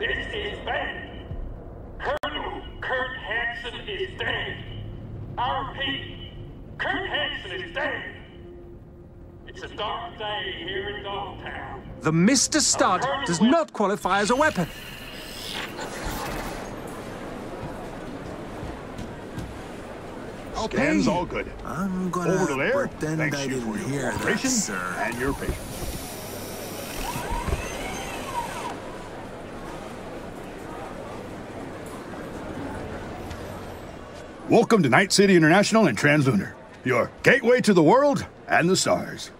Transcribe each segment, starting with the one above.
This is bad. Colonel Kurt Hansen is dead. I repeat, Kurt Hansen is dead. It's a dark day here in Dogtown. The Mr. Stud does not qualify as a weapon. Scans all good. I'm gonna Orbital Air, thanks I you for your cooperation and your patience. Welcome to Night City International and Translunar, your gateway to the world and the stars.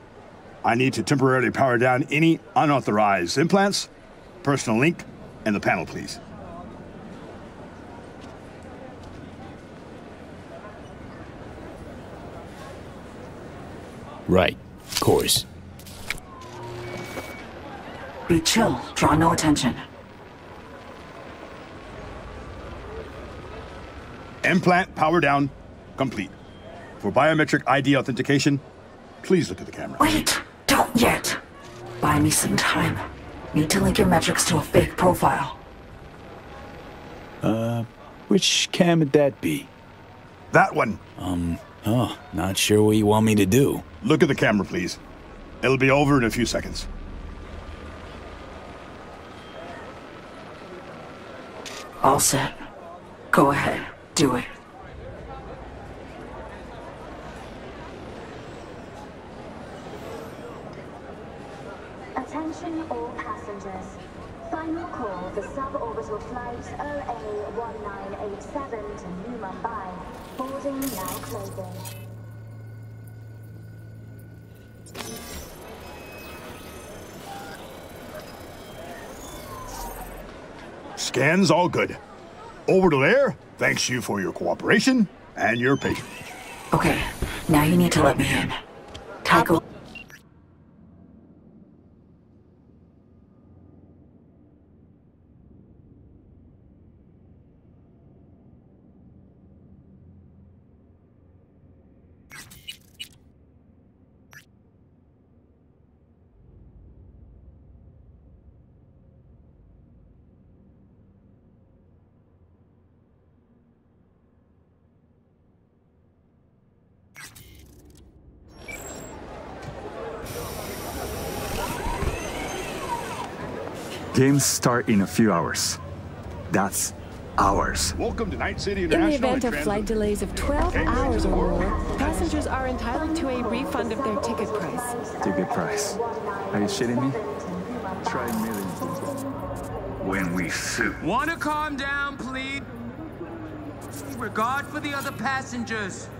I need to temporarily power down any unauthorized implants, personal link, and the panel, please. Right, of course. Be chill, draw no attention. Implant power down, complete. For biometric ID authentication, please look at the camera. Wait, don't yet. Buy me some time. Need to link your metrics to a fake profile. Which cam would that be? That one. Oh, not sure what you want me to do. Look at the camera, please. It'll be over in a few seconds. All set. Go ahead. Do it. Attention all passengers. Final call for suborbital flight OA1987 to New Mumbai. Boarding now closing. Scans all good. Orbital Air, thanks you for your cooperation and your patience. Okay, now you need to let me in. Tycho. Games start in a few hours. That's hours. Welcome to Night City International. In the event of flight delays of 12 hours or more, passengers are entitled to a refund of their ticket price. Ticket price? Are you shitting me? Try a million. When we suit. Want to calm down, please? Regard for the other passengers.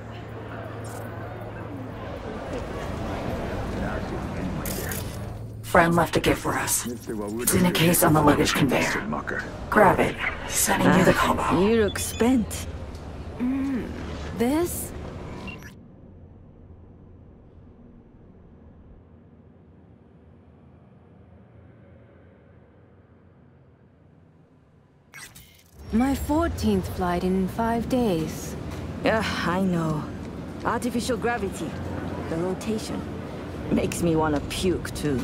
Friend left a gift for us. It's in a case on the luggage conveyor. Grab it. Sending you the combo. You look spent. This? My 14th flight in 5 days. I know. Artificial gravity. The rotation. Makes me want to puke, too.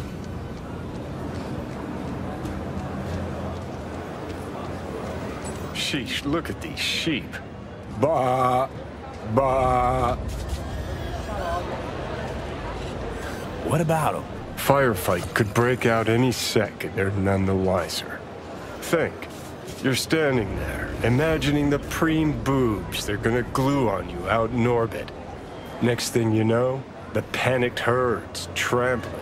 Sheesh, look at these sheep. Bah, bah. What about them? Firefight could break out any second, they're none the wiser. Think, you're standing there, imagining the preem boobs they're gonna glue on you out in orbit. Next thing you know, the panicked herds trampling.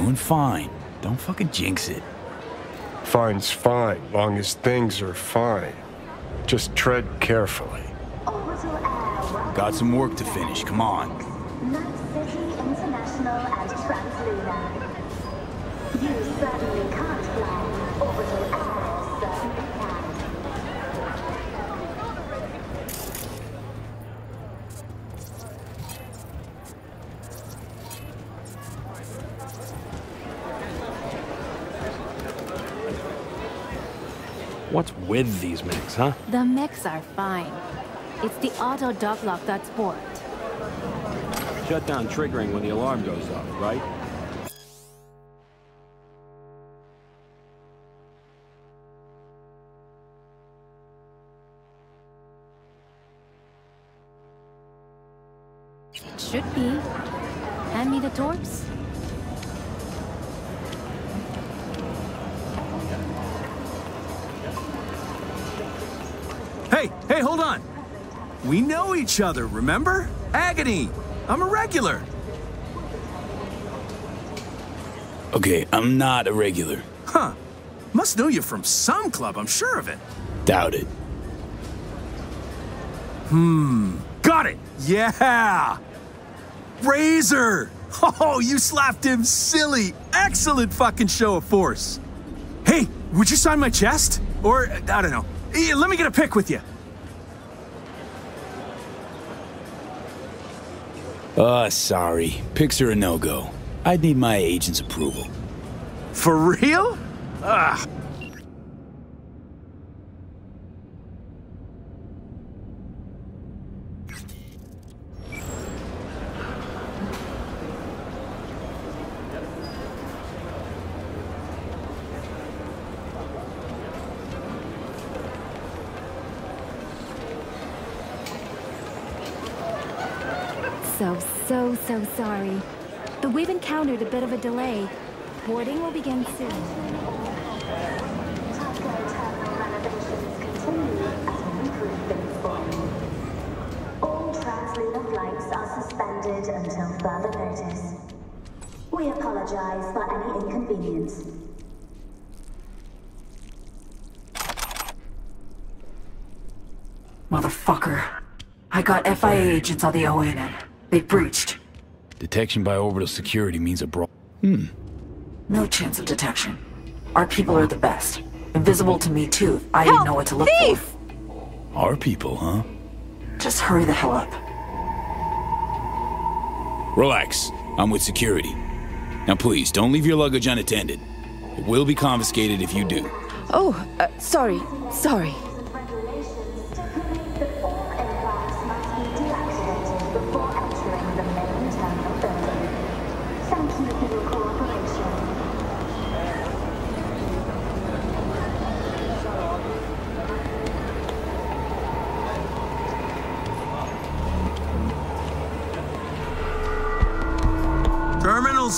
Doing fine. Don't fucking jinx it. Fine's fine, long as things are fine. Just tread carefully. Got some work to finish, come on. Night City International and Translina. You certainly can't fly. Orbital Air certainly can. What's with these mechs, huh? The mechs are fine. It's the auto dog lock that's bored. Shutdown triggering when the alarm goes off, right? It should be. Hand me the torps. Hey, hey, hold on. We know each other, remember? Agony! I'm a regular! Okay, I'm not a regular. Huh. Must know you from some club, I'm sure of it. Doubt it. Got it! Yeah! Razor! Oh, you slapped him silly! Excellent fucking show of force! Hey, would you sign my chest? Or, I don't know. Let me get a pic with you. Sorry. Pics are a no-go. I'd need my agent's approval. For real? Ugh. So sorry, but we've encountered a bit of a delay. Boarding will begin soon. All Translina flights are suspended until further notice. We apologize for any inconvenience. Motherfucker. I got FIA agents on the OAN. They breached. Detection by Orbital Security means a brawl. No chance of detection. Our people are the best. Invisible to me too. I didn't know what to look for. Our people, huh? Just hurry the hell up. Relax. I'm with security. Now please, don't leave your luggage unattended. It will be confiscated if you do. Oh, sorry.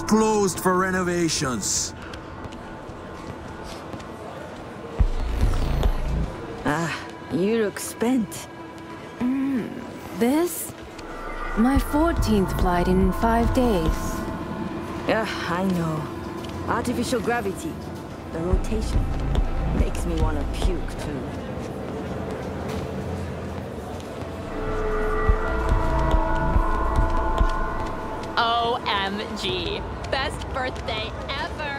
Closed for renovations. Ah, you look spent. This? My 14th flight in 5 days. Yeah, I know. Artificial gravity. The rotation. Makes me want to puke, too. OMG. Best birthday ever!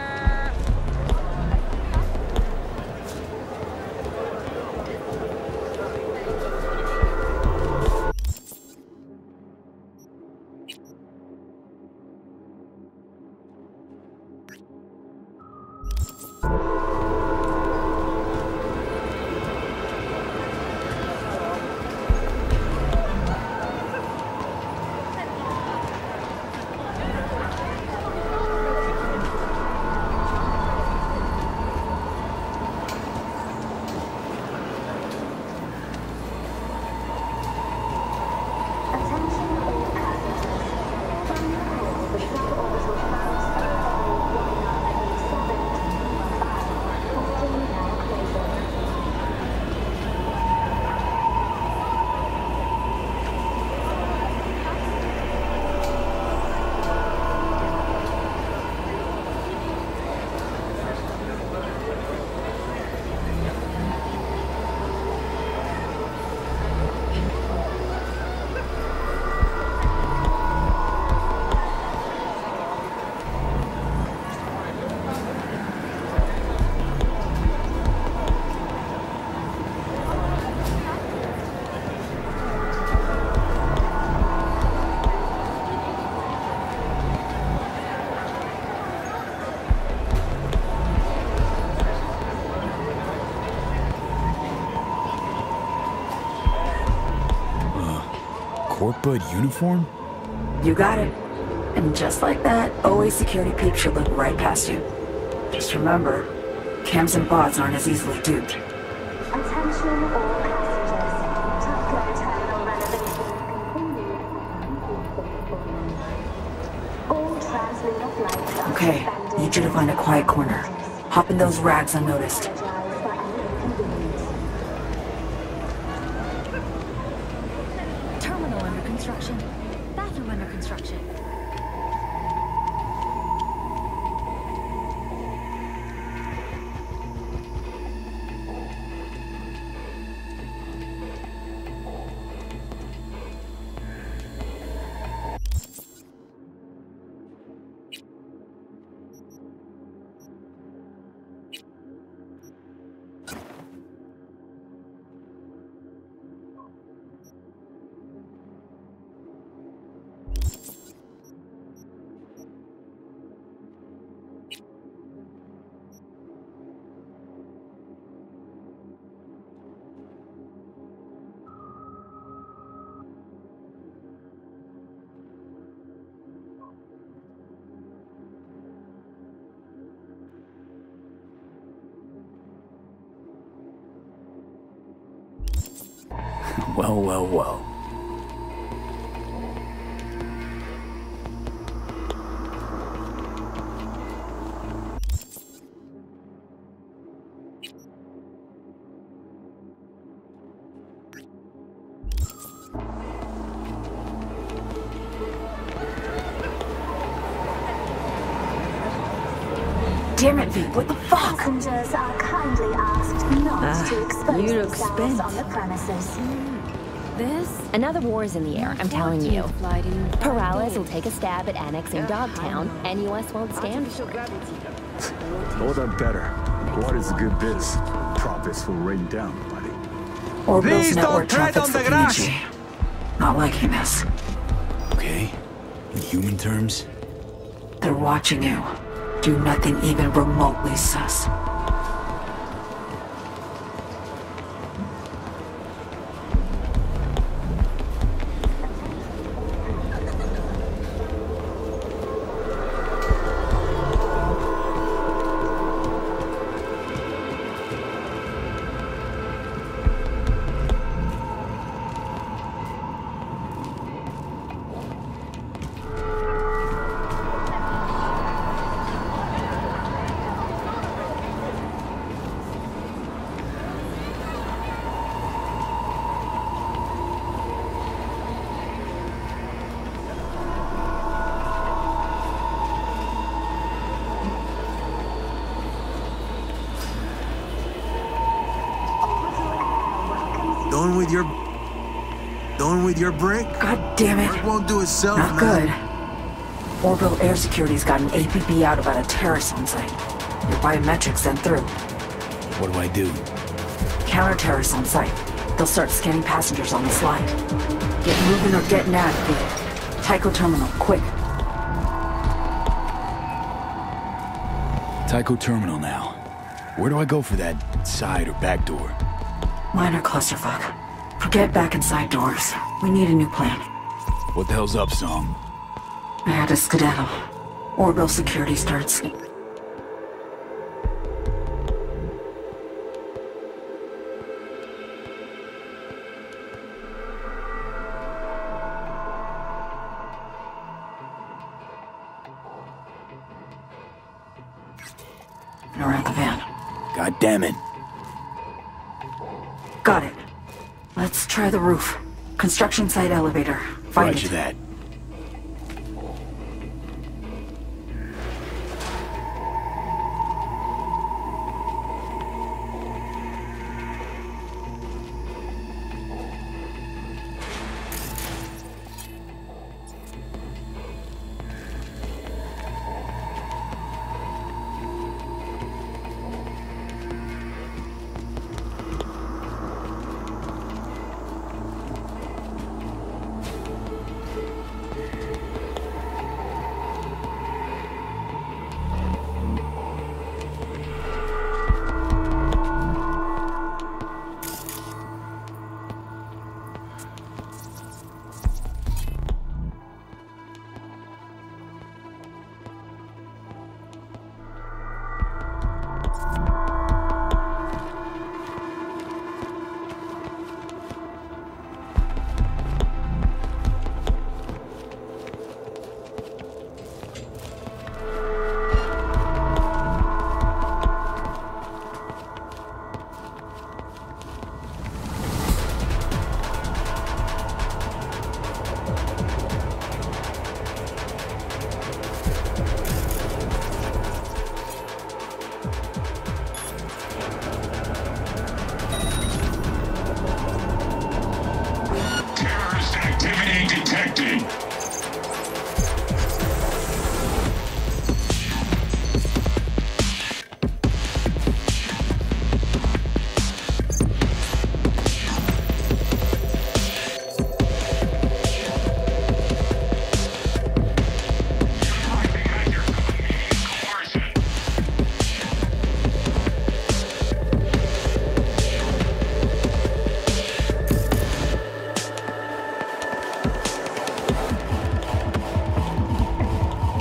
Corp Bud uniform? You got it. And just like that, OA security peeps should look right past you. Just remember, cams and bots aren't as easily duped. Attention all passengers. Dogtown terminal renovations continued. All Translina flights are suspended. Okay, need you to find a quiet corner. Hop in those rags unnoticed. Terminal under construction. Bathroom under construction. Well, well, well. Damn it, V, what the fuck? Passengers are kindly asked not to expose themselves on the premises. Another war is in the air, I'm telling you. Perales will take a stab at annexing Dogtown, and U.S. won't stand for it. All that better. What is good biz? Profits will rain down, buddy. Orbital's network traffic's the energy. Not liking this. Okay. In human terms? They're watching you. Do nothing even remotely sus. Your brick? God damn it. Brick won't do itself, not man. Good. Orbital Air Security's got an APB out about a terrorist on site. Your biometrics sent through. What do I do? Counter-terrorists on site. They'll start scanning passengers on the slide. Get moving or get nabbed, Pete. Tycho Terminal, quick. Tycho Terminal now. Where do I go for that side or back door? Minor clusterfuck. Forget back inside doors. We need a new plan. What the hell's up, Song? I had a skedaddle. Orbital security starts. And around the van. God damn it. Got it. Let's try the roof. Construction site elevator. Find it. Roger that.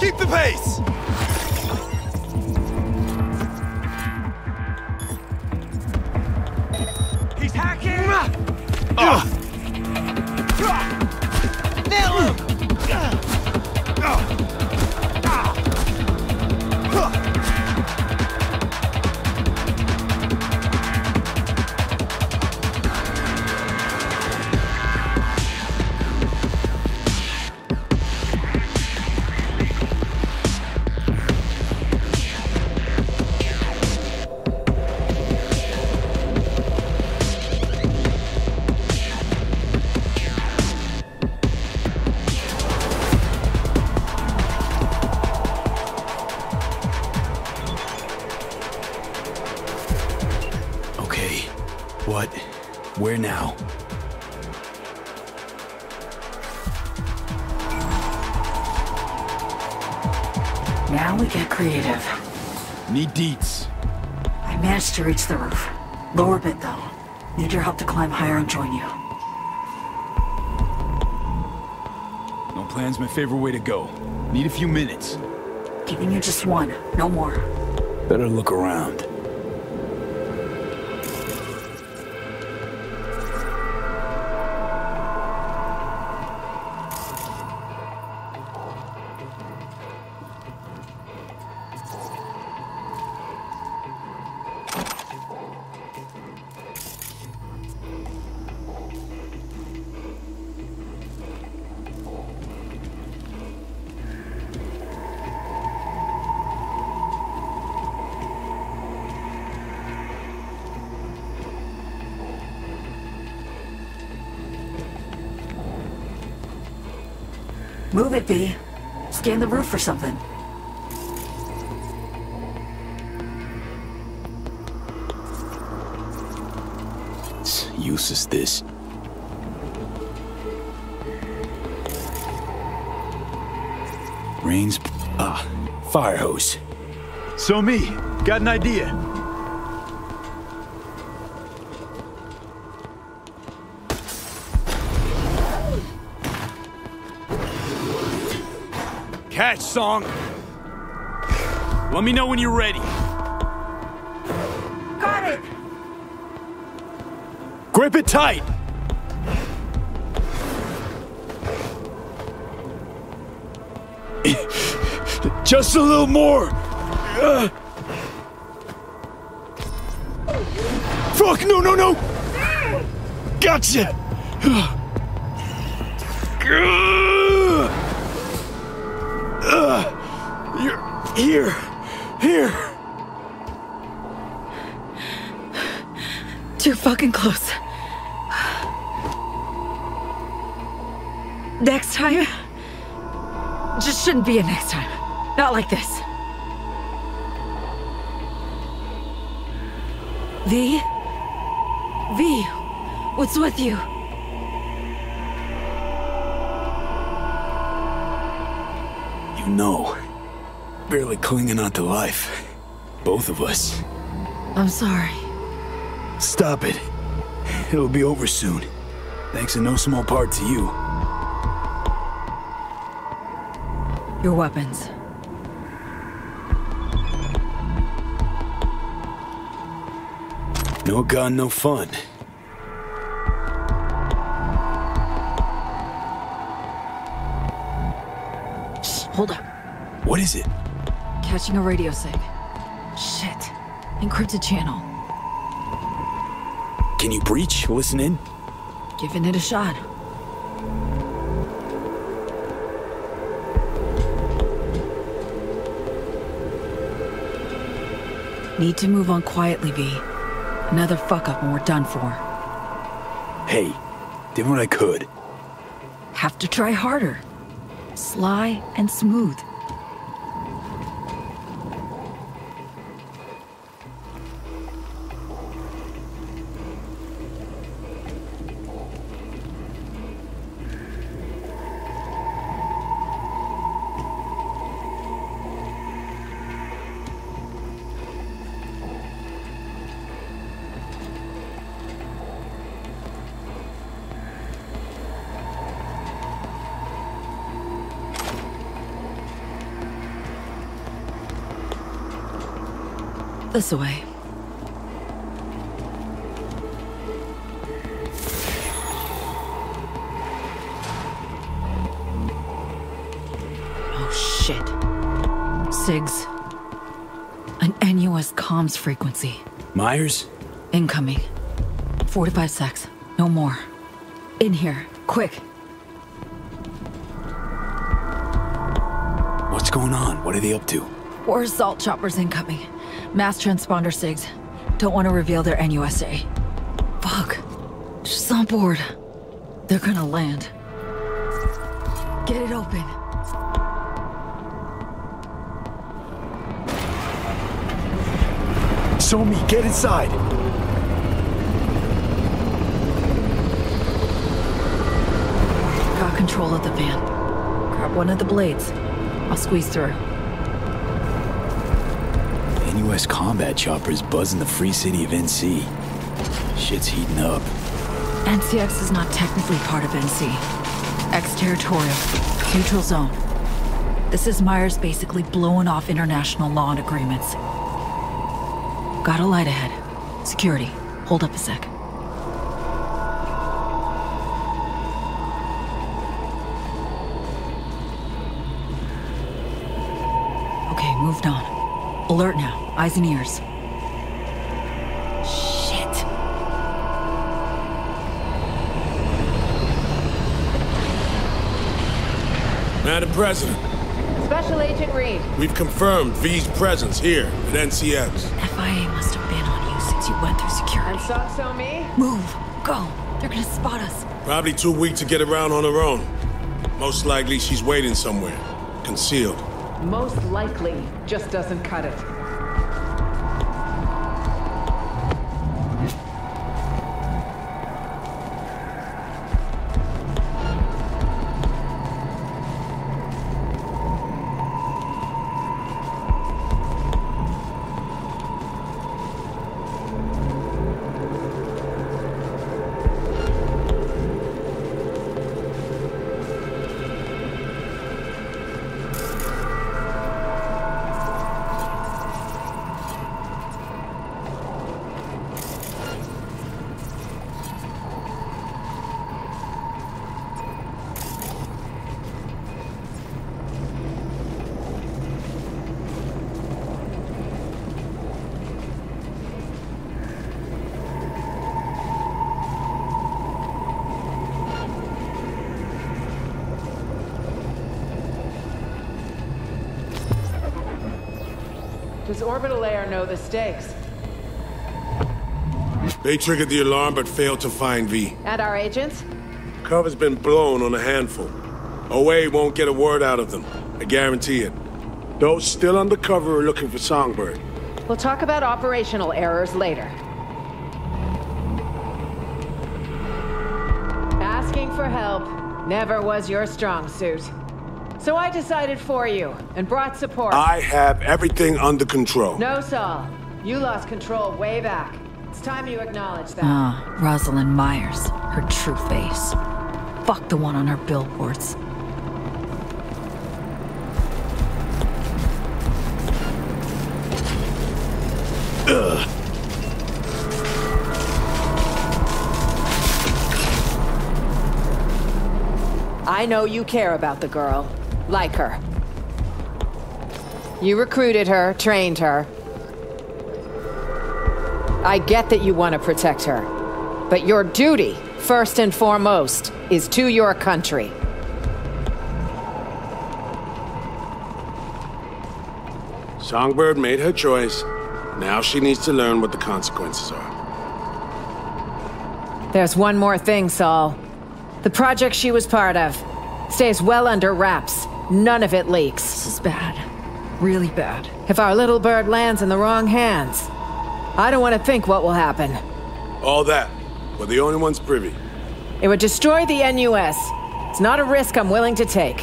Keep the pace! He's hacking! Nail him! Where now? Now we get creative. Need deets. I managed to reach the roof. Lower bit though. Need your help to climb higher and join you. No plan's my favorite way to go. Need a few minutes. Giving you just one, no more. Better look around. Move it, B. Scan the roof for something. What use is this? Rains. Fire hose. So me. Got an idea. Catch, Song. Let me know when you're ready. Got it. Grip it tight. Just a little more. Fuck, no. Gotcha. You're here. Too fucking close. Next time, just shouldn't be a next time. Not like this. V, what's with you? No. Barely clinging on to life. Both of us. I'm sorry. Stop it. It'll be over soon. Thanks in no small part to you. Your weapons. No gun, no fun. Hold up. What is it? Catching a radio sig. Shit. Encrypted channel. Can you breach? Listen in? Giving it a shot. Need to move on quietly, V. Another fuck up and we're done for. Hey, did what I could. Have to try harder. Sly and smooth. This way. Oh shit. SIGs. An NUS comms frequency. Myers? Incoming. 4 to 5 secs. No more. In here. Quick. What's going on? What are they up to? Four assault choppers incoming. Mass transponder SIGs. Don't want to reveal their NUSA. Fuck. Just on board. They're gonna land. Get it open. Show me. Get inside. Got control of the van. Grab one of the blades. I'll squeeze through. NUS combat choppers buzzing the free city of NC. Shit's heating up. NCX is not technically part of NC. Ex-territorial. Neutral zone. This is Myers basically blowing off international law and agreements. Got a light ahead. Security, hold up a sec. Okay, moved on. Alert now. Eyes and ears. Shit. Madam President. Special Agent Reed. We've confirmed V's presence here at NCX. FIA must have been on you since you went through security. And so me? Move. Go. They're gonna spot us. Probably too weak to get around on her own. Most likely she's waiting somewhere. Concealed. Most likely just doesn't cut it. Does Orbital Air know the stakes? They triggered the alarm but failed to find V. And our agents? Cover's been blown on a handful. OA won't get a word out of them. I guarantee it. Those still undercover are looking for Songbird. We'll talk about operational errors later. Asking for help never was your strong suit. So I decided for you, and brought support. I have everything under control. No, Saul. You lost control way back. It's time you acknowledge that. Ah, Rosalind Myers. Her true face. Fuck the one on her billboards. Ugh. I know you care about the girl. Like her. You recruited her, trained her. I get that you want to protect her, but your duty, first and foremost, is to your country. Songbird made her choice. Now she needs to learn what the consequences are. There's one more thing, Saul. The project she was part of stays well under wraps. None of it leaks. This is bad. Really bad. If our little bird lands in the wrong hands, I don't want to think what will happen. All that. We're the only ones privy. It would destroy the NUS. It's not a risk I'm willing to take.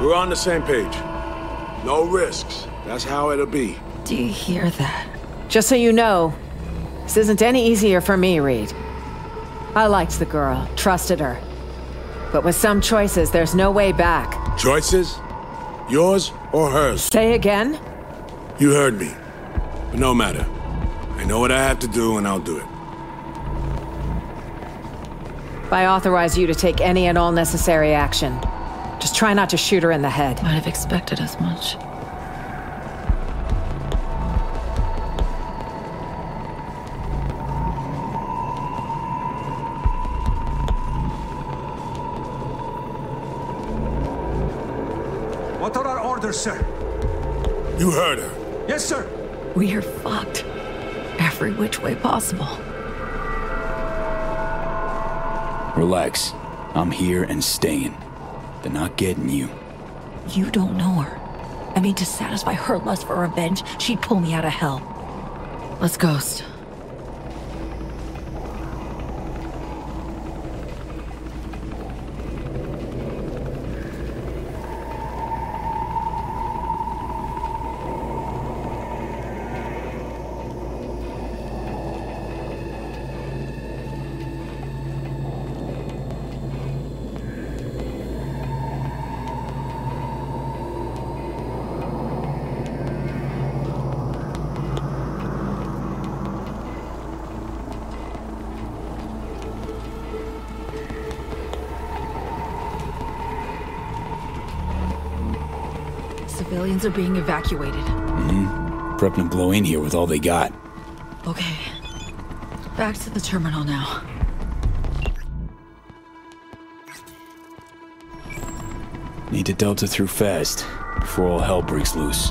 We're on the same page. No risks. That's how it'll be. Do you hear that? Just so you know, this isn't any easier for me, Reed. I liked the girl, trusted her. But with some choices, there's no way back. Choices? Yours or hers? Say again? You heard me. But no matter. I know what I have to do, and I'll do it. I authorize you to take any and all necessary action. Just try not to shoot her in the head. Might have expected as much. What are our orders, sir? You heard her. Yes, sir. We are fucked. Every which way possible. Relax. I'm here and staying. They're not getting you. You don't know her. I mean, to satisfy her lust for revenge, she'd pull me out of hell. Let's ghost. Are being evacuated. Mm-hmm. Prepping to blow in here with all they got. Okay. Back to the terminal now. Need to Delta through fast before all hell breaks loose.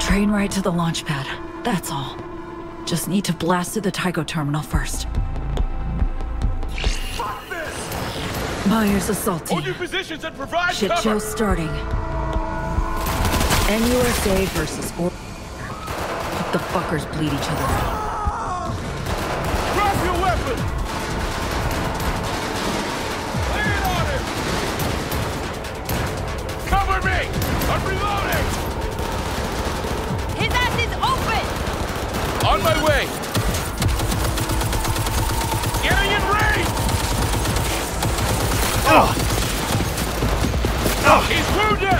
Train right to the launch pad. That's all. Just need to blast through the Tycho terminal first. Fuck this! Myers assault team. Hold your positions and provide cover! Shit show starting. NUSA versus Orbital. What the fuckers bleed each other out. Drop your weapon! Lay it on him! Cover me! I'm reloading! His ass is open! On my way! Getting in range! He's wounded!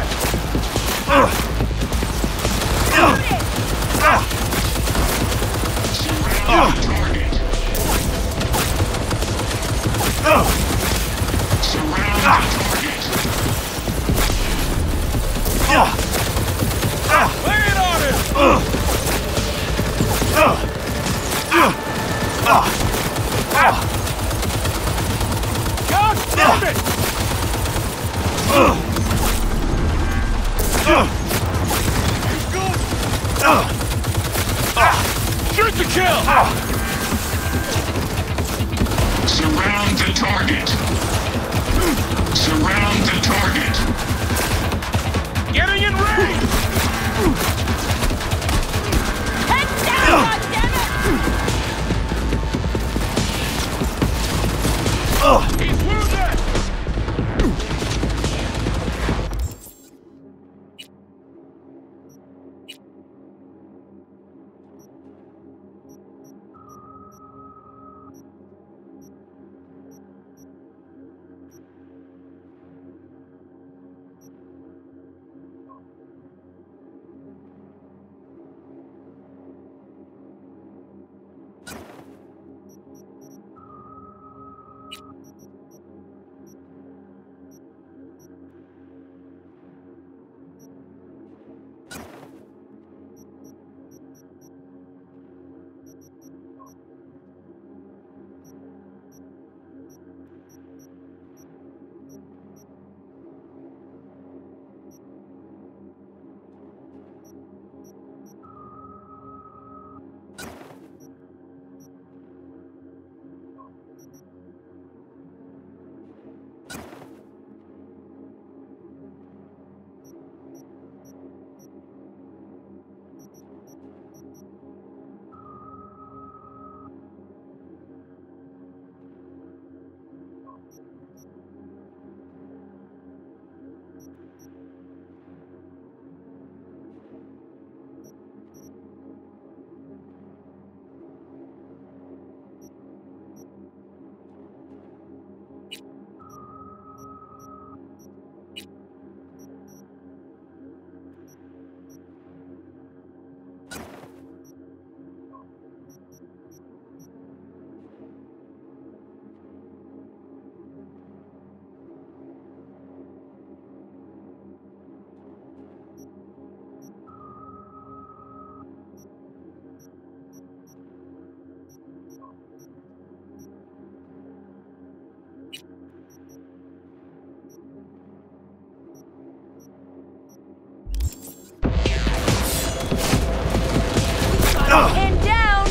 and down.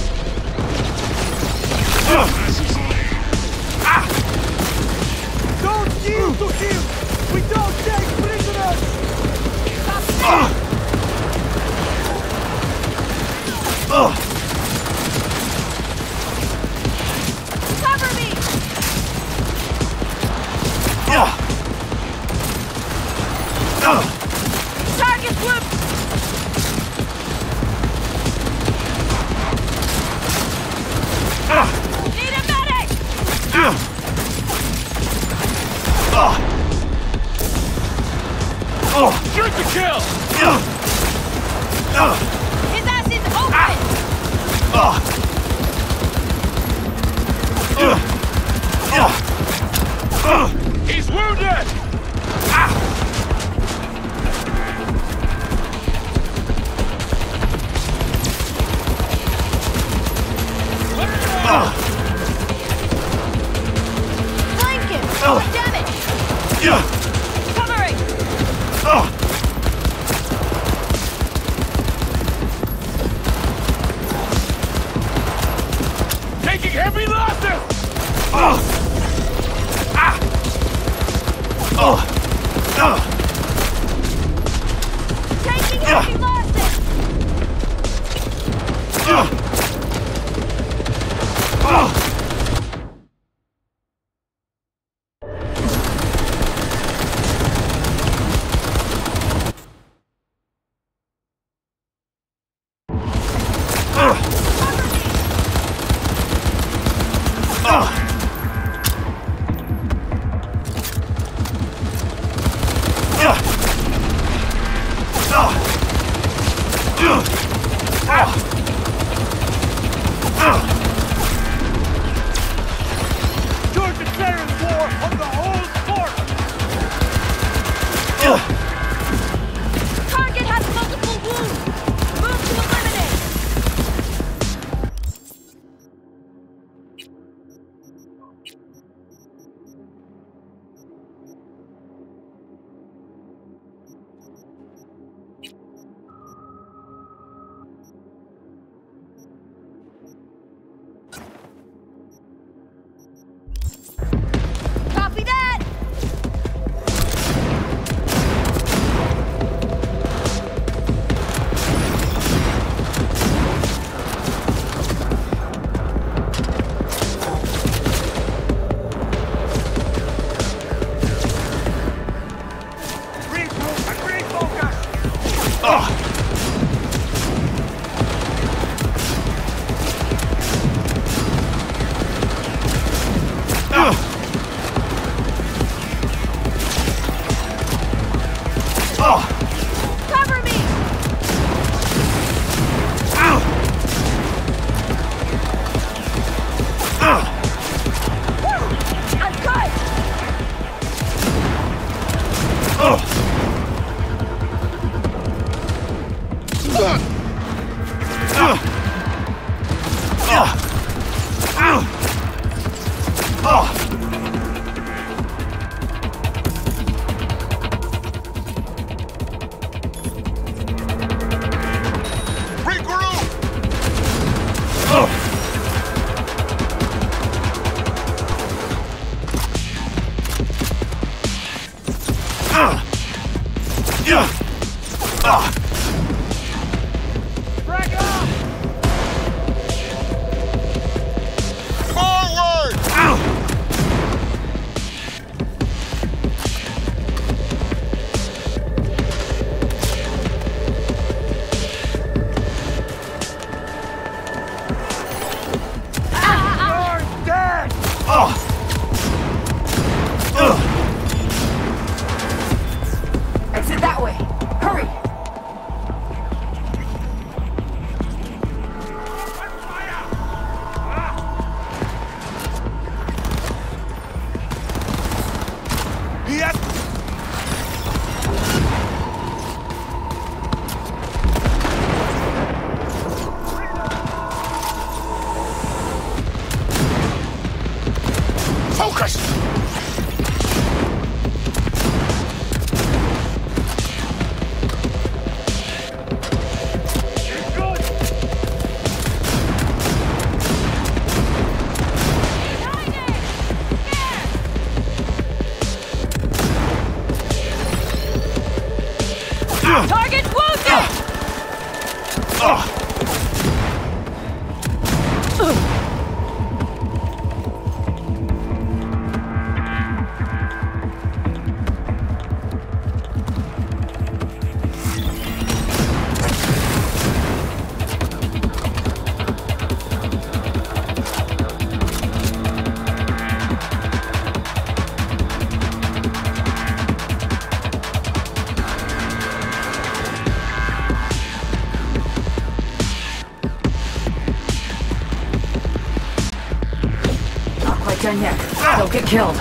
Don't yield to him. We don't take prisoners. Cover me. Target flipped. Need a medic! Shoot to kill! His ass is open! He's wounded! Flank him! Damage! Covering! Taking heavy losses! Taking heavy losses! Target wounded! Don't get killed.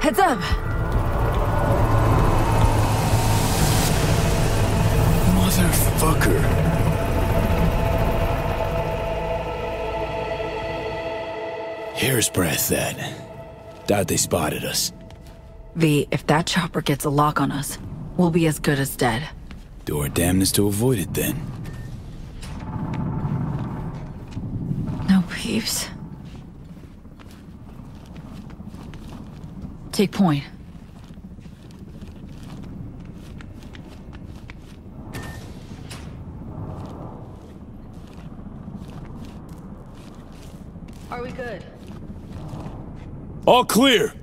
Heads up! Motherfucker. Here's breath, that. Doubt they spotted us. V, if that chopper gets a lock on us, we'll be as good as dead. Do our damnedest to avoid it, then. No peeps. Take point. Are we good? All clear.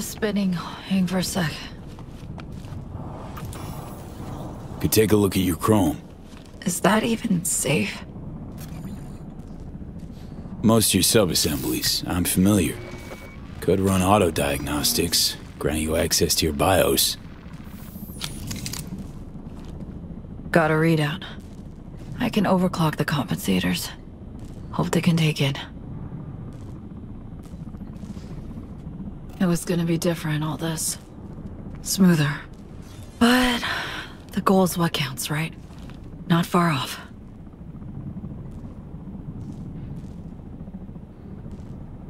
Spinning. Hang for a sec. Could take a look at your chrome. Is that even safe? Most of your sub-assemblies, I'm familiar. Could run auto-diagnostics, grant you access to your BIOS. Got a readout. I can overclock the compensators. Hope they can take it. It was gonna be different, all this. Smoother. But the goal's what counts, right? Not far off.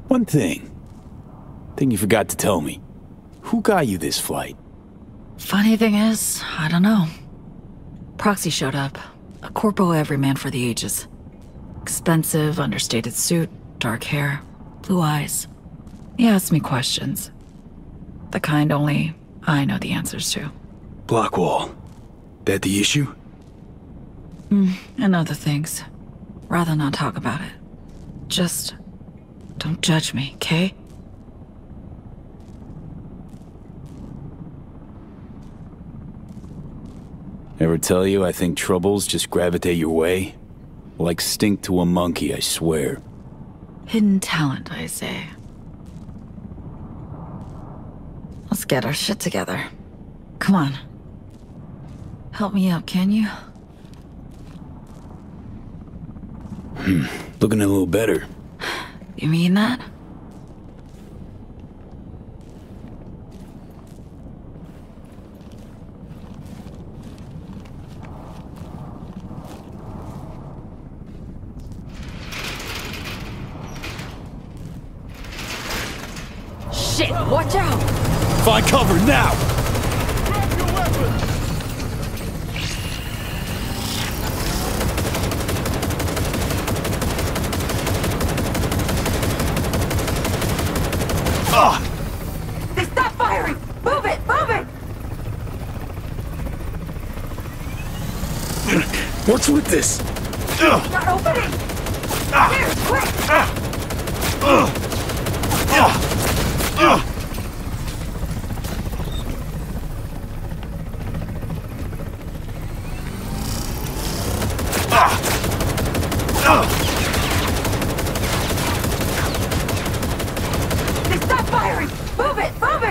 One thing you forgot to tell me. Who got you this flight? Funny thing is, I don't know. Proxy showed up. A corpo everyman for the ages. Expensive, understated suit, dark hair, blue eyes. He asked me questions. The kind only I know the answers to. Blackwall. That the issue? And other things. Rather not talk about it. Just don't judge me, okay? Ever tell you I think troubles just gravitate your way? Like stink to a monkey, I swear. Hidden talent, I say. Let's get our shit together. Come on. Help me out, can you? Looking a little better. You mean that? Shit, watch out! Find cover now! They stopped firing! Move it! Move it! What's with this? It's not opening! Here, quick! They stopped firing! Move it! Move it!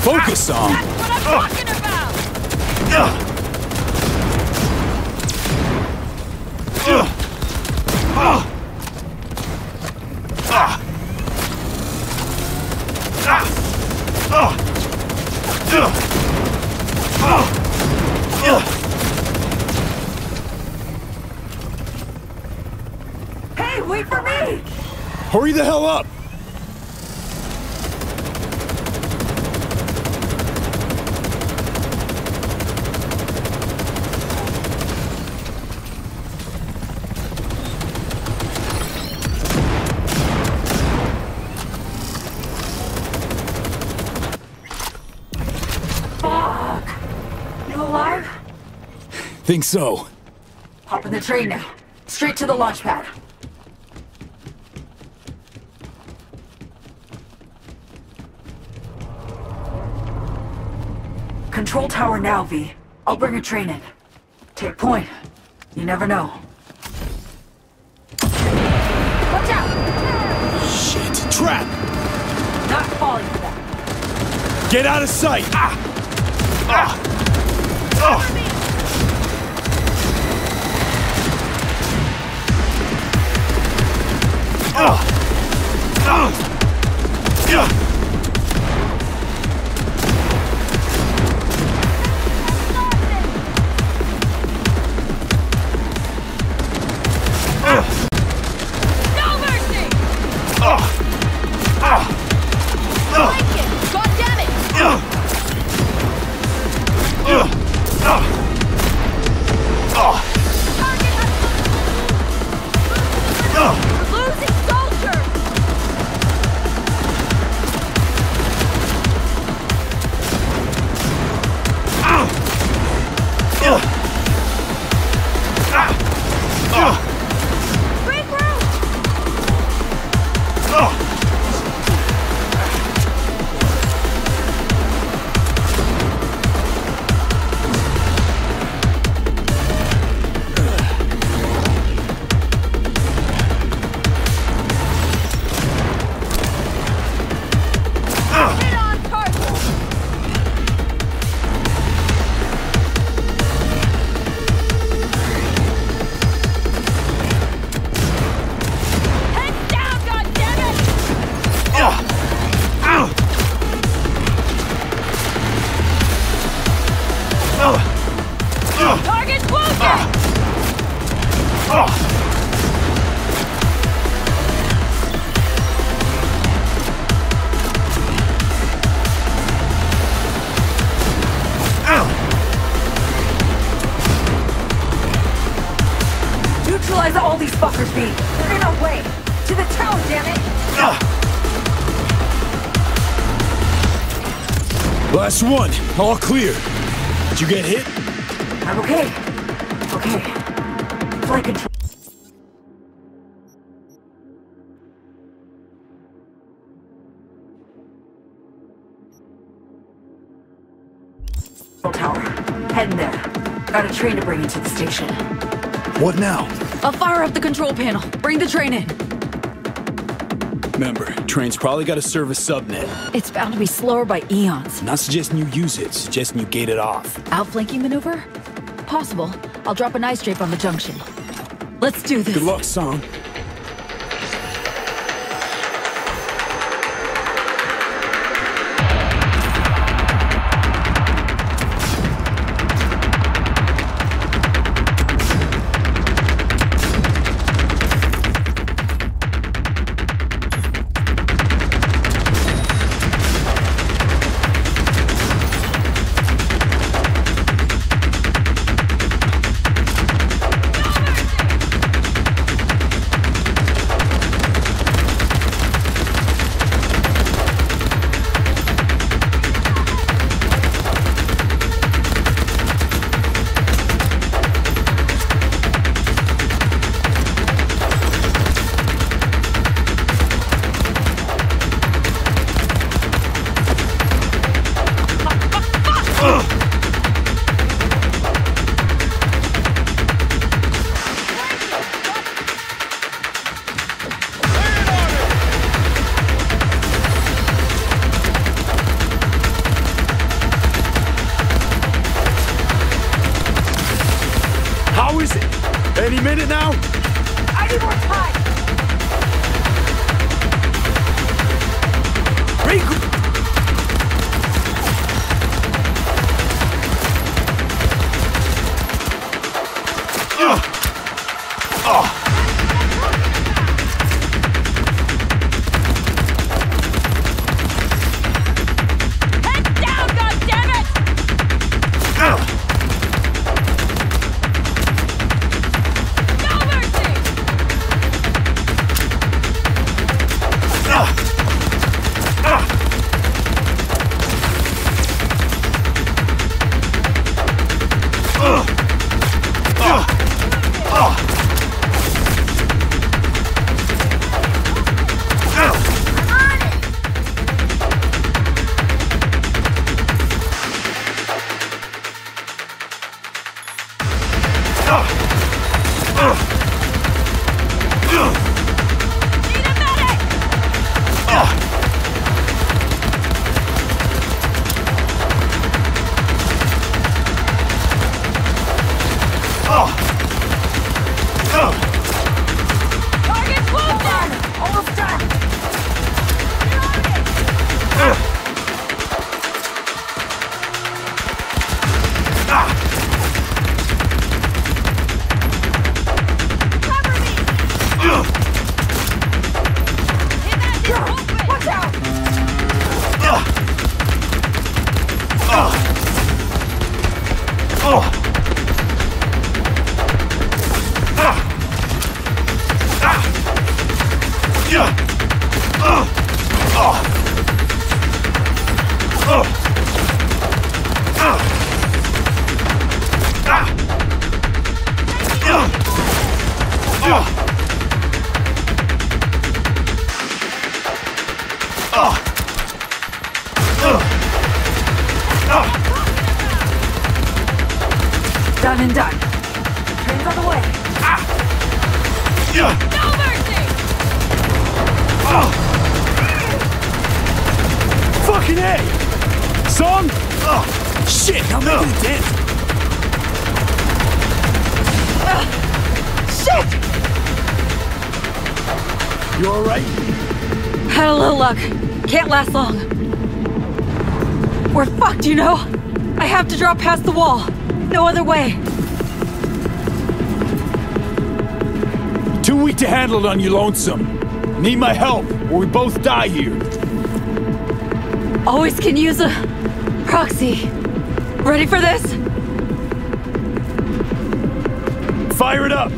Focus on. That's what I'm talking about. Hey, wait for me. Hurry the hell up. Think so. Hop in the train now. Straight to the launch pad. Control tower now, V. I'll bring a train in. Take point. You never know. Watch out! Shit, trap! Not falling for that. Get out of sight! Neutralize all these fuckers, B. They're in our way. to the town, damn it! Last one, all clear. Did you get hit? I'm okay. Okay. Flight control. Got a train to bring you to the station. What now? I'll fire up the control panel. Bring the train in. Remember, train's probably got a service subnet. It's bound to be slower by eons. Not suggesting you use it, suggesting you gate it off. Outflanking maneuver? Possible. I'll drop an ice drape on the junction. Let's do this. Good luck, Song. Last long. We're fucked, you know? I have to drop past the wall. No other way. Too weak to handle it on your lonesome. Need my help, or we both die here. Always can use a proxy. Ready for this? Fire it up!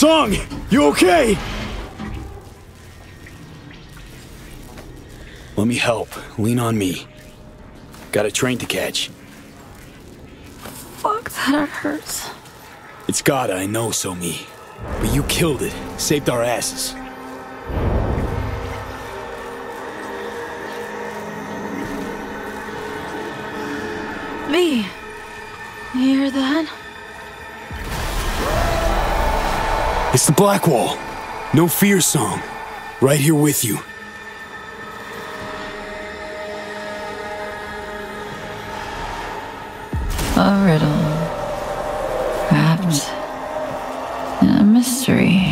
Song, you okay? Let me help. Lean on me. Got a train to catch. Fuck, that hurts. It's gotta, I know, Somi. But you killed it. Saved our asses. Me. You hear that? It's the Blackwall. No fear song. Right here with you. A riddle, wrapped in a mystery.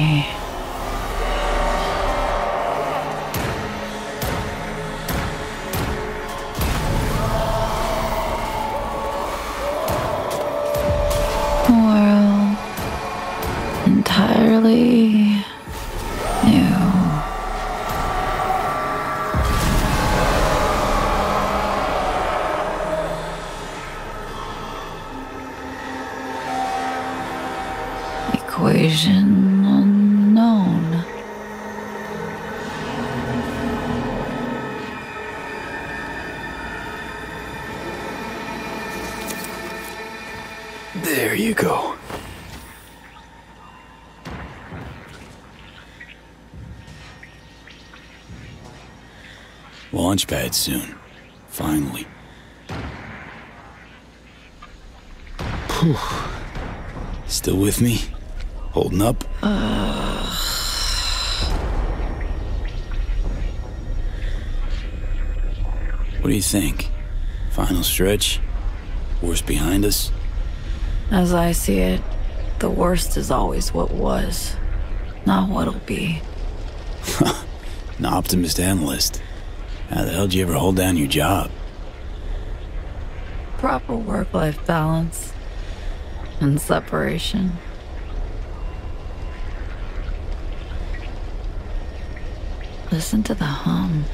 A world entirely new. Equation unknown. There you go. Launch pad soon. Finally. Whew. Still with me? Holding up? What do you think? Final stretch? Worst behind us? As I see it, the worst is always what was, not what'll be. An optimist analyst. How the hell did you ever hold down your job? Proper work-life balance and separation. Listen to the hum.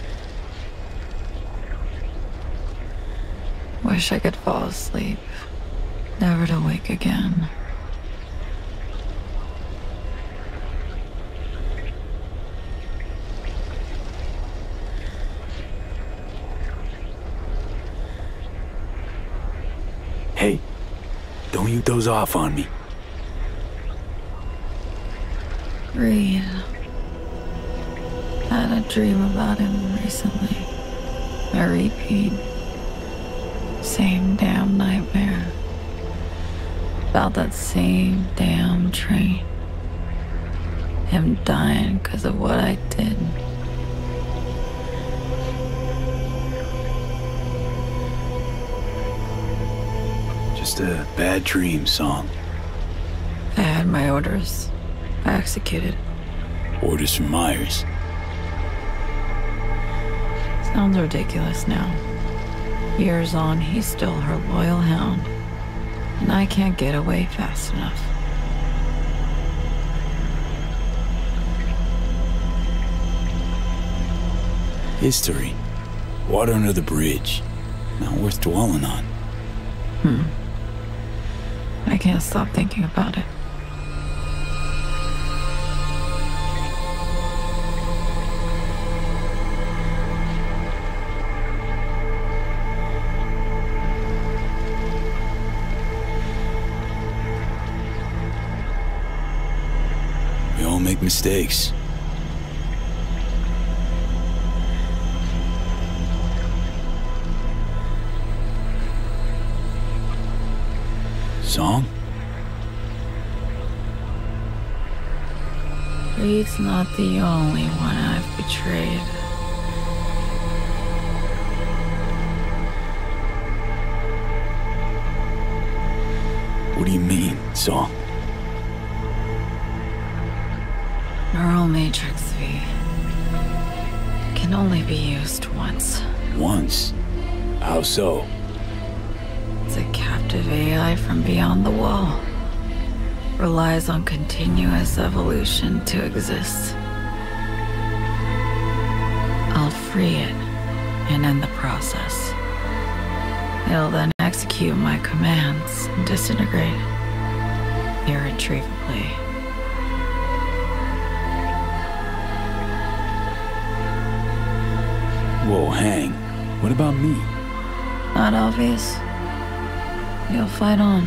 Wish I could fall asleep, never to wake again. Hey, don't you doze off on me. Reed. I had a dream about him recently. A repeat. Same damn nightmare. About that same damn train. Him dying because of what I did. Just a bad dream, Song. I had my orders. I executed. Orders from Myers. Sounds ridiculous now. Years on, he's still her loyal hound, and I can't get away fast enough. History. Water under the bridge. Not worth dwelling on. I can't stop thinking about it. Make mistakes. Song? Reed's not the only one I've betrayed. What do you mean, Song? Neural Matrix V can only be used once. Once? How so? It's a captive AI from beyond the wall. Relies on continuous evolution to exist. I'll free it and end the process. It'll then execute my commands and disintegrate irretrievably. Whoa, hang. What about me? Not obvious. You'll fight on.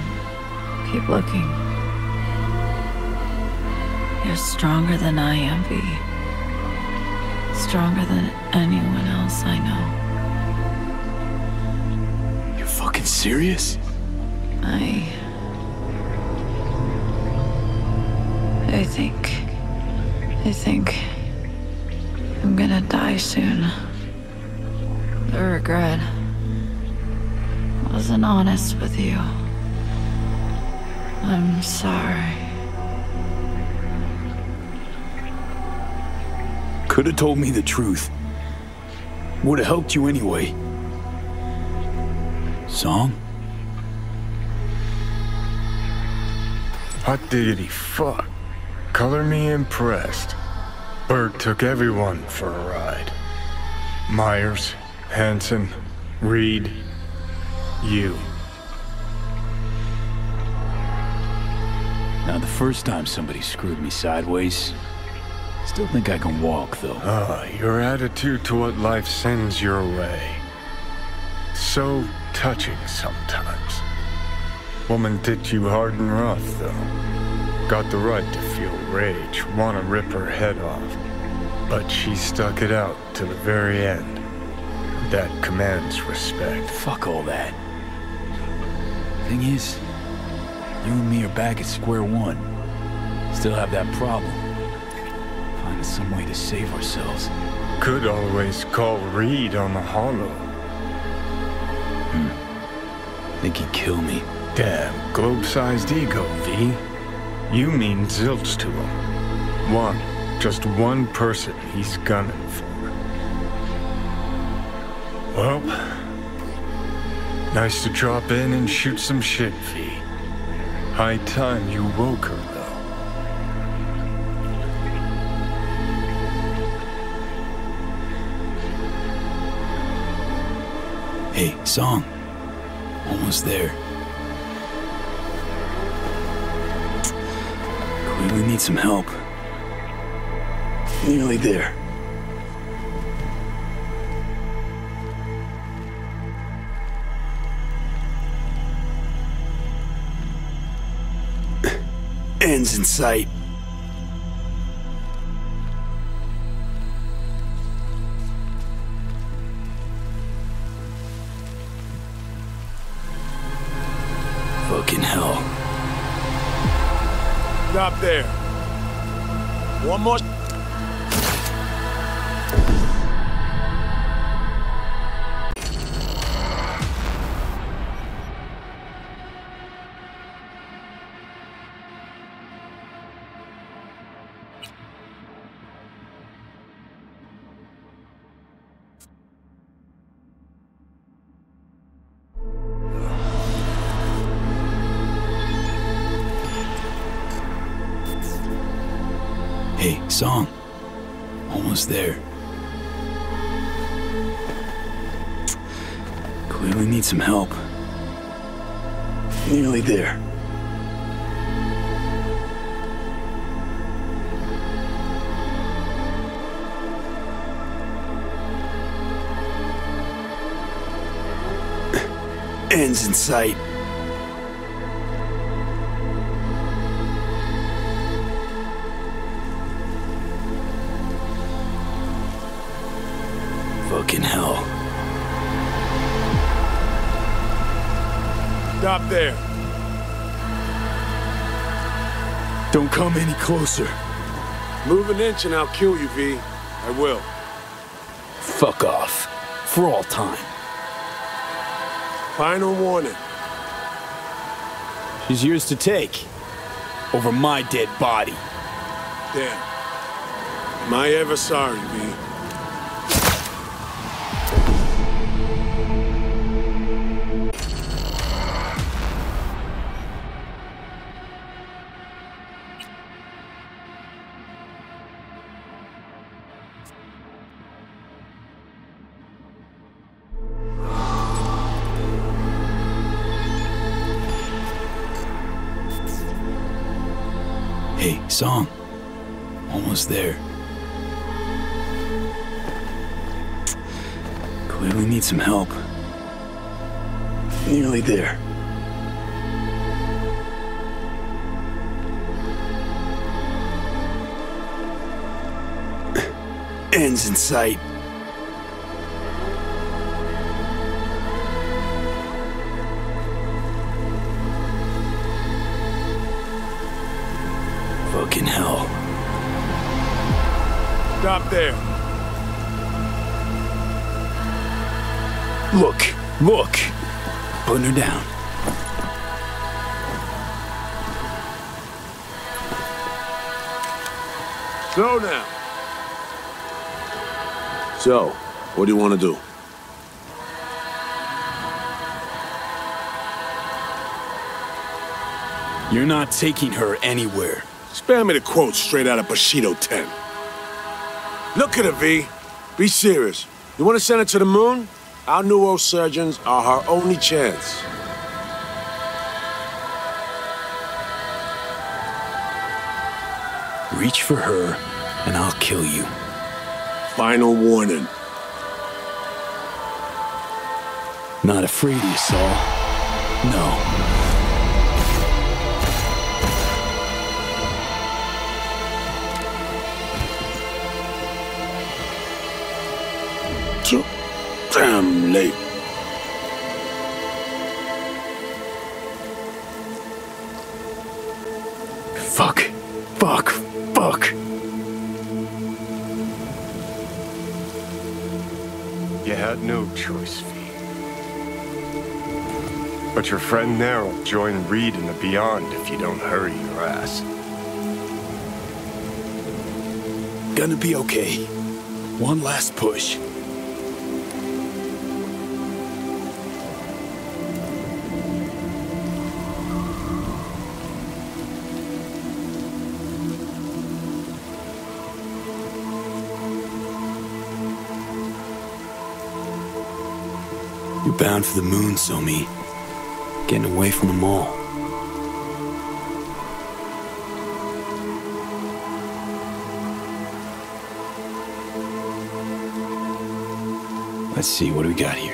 Keep looking. You're stronger than I am, V. Stronger than anyone else I know. You're fucking serious? I think I'm gonna die soon. The regret. I wasn't honest with you. I'm sorry. Could have told me the truth. Would have helped you anyway. Song? Hot diggity fuck. Color me impressed. Berg took everyone for a ride. Myers, Hanson, Reed, you. Now, the first time somebody screwed me sideways, still think I can walk, though. Your attitude to what life sends your way. So touching sometimes. Woman did you hard and rough, though. Got the right to feel rage, want to rip her head off. But she stuck it out to the very end. That commands respect. Fuck all that. Thing is, you and me are back at square one. Still have that problem. Find some way to save ourselves. Could always call Reed on the hollow. Think he'd kill me. Damn, globe-sized ego, V. You mean zilch to him. One. Just one person he's gunning for. Well, nice to drop in and shoot some shit, V. High time you woke her, though. Hey, Song. Almost there. We need some help. Nearly there. Ends in sight. Fucking hell. Stop there. One more. Song. Almost there. Clearly need some help. Nearly there. Ends in sight. Stop there. Don't come any closer. Move an inch and I'll kill you, V. I will. Fuck off. For all time. Final warning. She's yours to take. Over my dead body. Damn. Am I ever sorry, V. Song. Almost there. We need some help. Nearly there. Ends in sight. Fucking hell. Stop there. Look, look. Putting her down. So now. So, what do you want to do? You're not taking her anywhere. Spam me the quote straight out of Bushido 10. Look at her, V. Be serious. You want to send her to the moon? Our neurosurgeons are her only chance. Reach for her, and I'll kill you. Final warning. Not afraid of you, Saul. No. So damn late. Fuck. Fuck. Fuck. You had no choice, V. But your friend there will join Reed in the beyond if you don't hurry your ass. Gonna be okay. One last push. Bound for the moon, Somi. Getting away from them all. Let's see, what do we got here?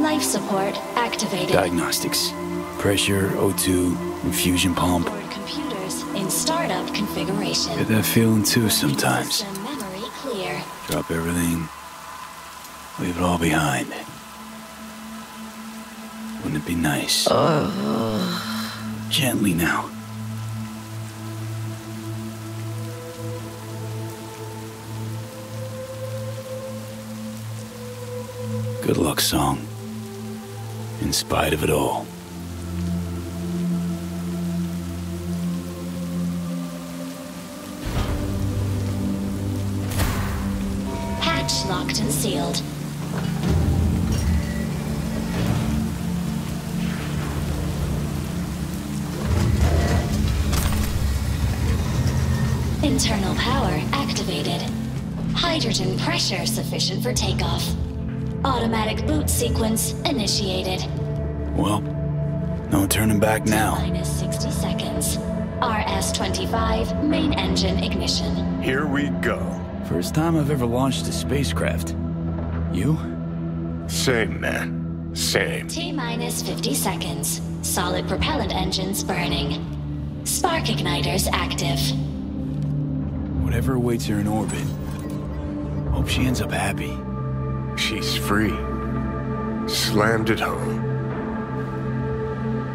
Life support activated. Diagnostics. Pressure, O2, infusion pump. Or computers in startup configuration. Get that feeling too sometimes. Memory clear. Drop everything. Leave it all behind. Wouldn't it be nice? Gently now. Good luck, Song. In spite of it all. Hatch locked and sealed. Internal power activated. Hydrogen pressure sufficient for takeoff. Automatic boot sequence initiated. Well, no turning back now. Minus 60 seconds. RS-25 main engine ignition. Here we go. First time I've ever launched a spacecraft. You? Same, man. Same. T-minus 50 seconds. Solid propellant engines burning. Spark igniters active. Whatever awaits her in orbit. Hope she ends up happy. She's free. Slammed it home.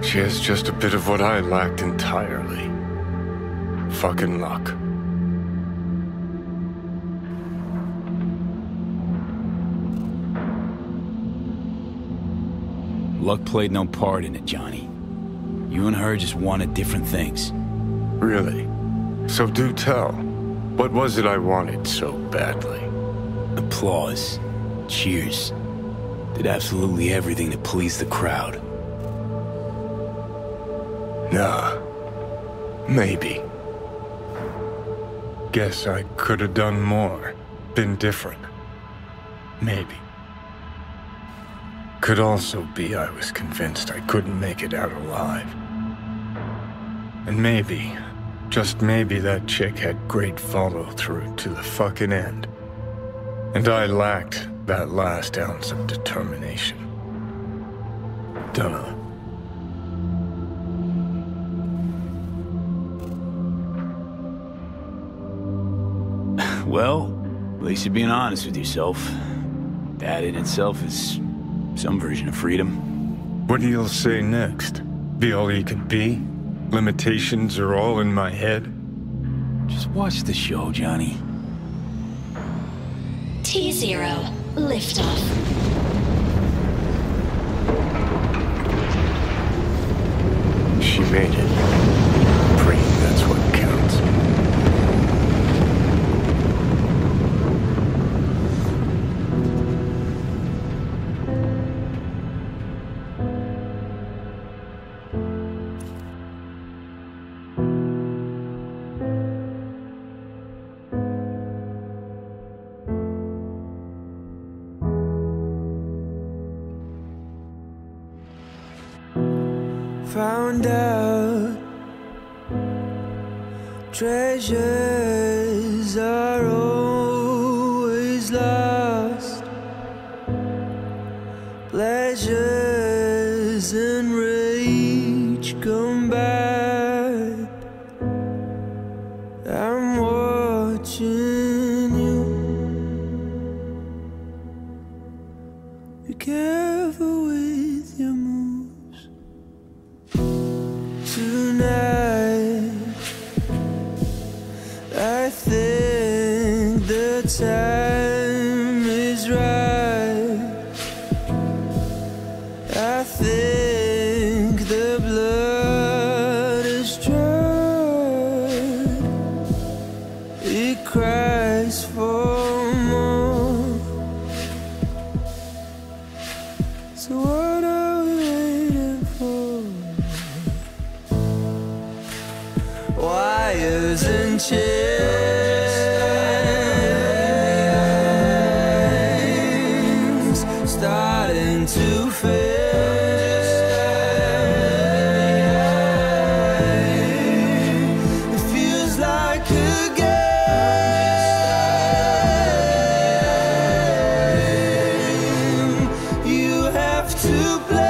She has just a bit of what I lacked entirely. Fucking luck. Luck played no part in it, Johnny. You and her just wanted different things. Really? So do tell. What was it I wanted so badly? Applause. Cheers. Did absolutely everything to please the crowd. Nah. Maybe. Guess I could have done more. Been different. Maybe. Could also be I was convinced I couldn't make it out alive. And maybe... just maybe that chick had great follow-through to the fucking end. And I lacked that last ounce of determination. Dunno. Well, at least you're being honest with yourself. That in itself is some version of freedom. What do you say next? Be all you can be? Limitations are all in my head? Just watch the show, Johnny. T-0, liftoff. She made it. Free, that's what counts. Found out treasures are always lost, pleasures and rage come back. I'm watching you. Be careful with your moves. Tonight, I think the time is right. I think the blood is dry. It cries for more. So what are we waiting for? Wires and chains starting to fade. It feels like a game you have to play.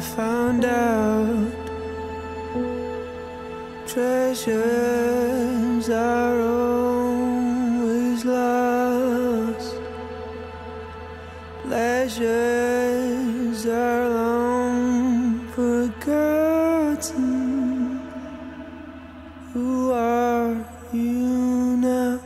I found out treasures are always lost, pleasures are long forgotten. Who are you now?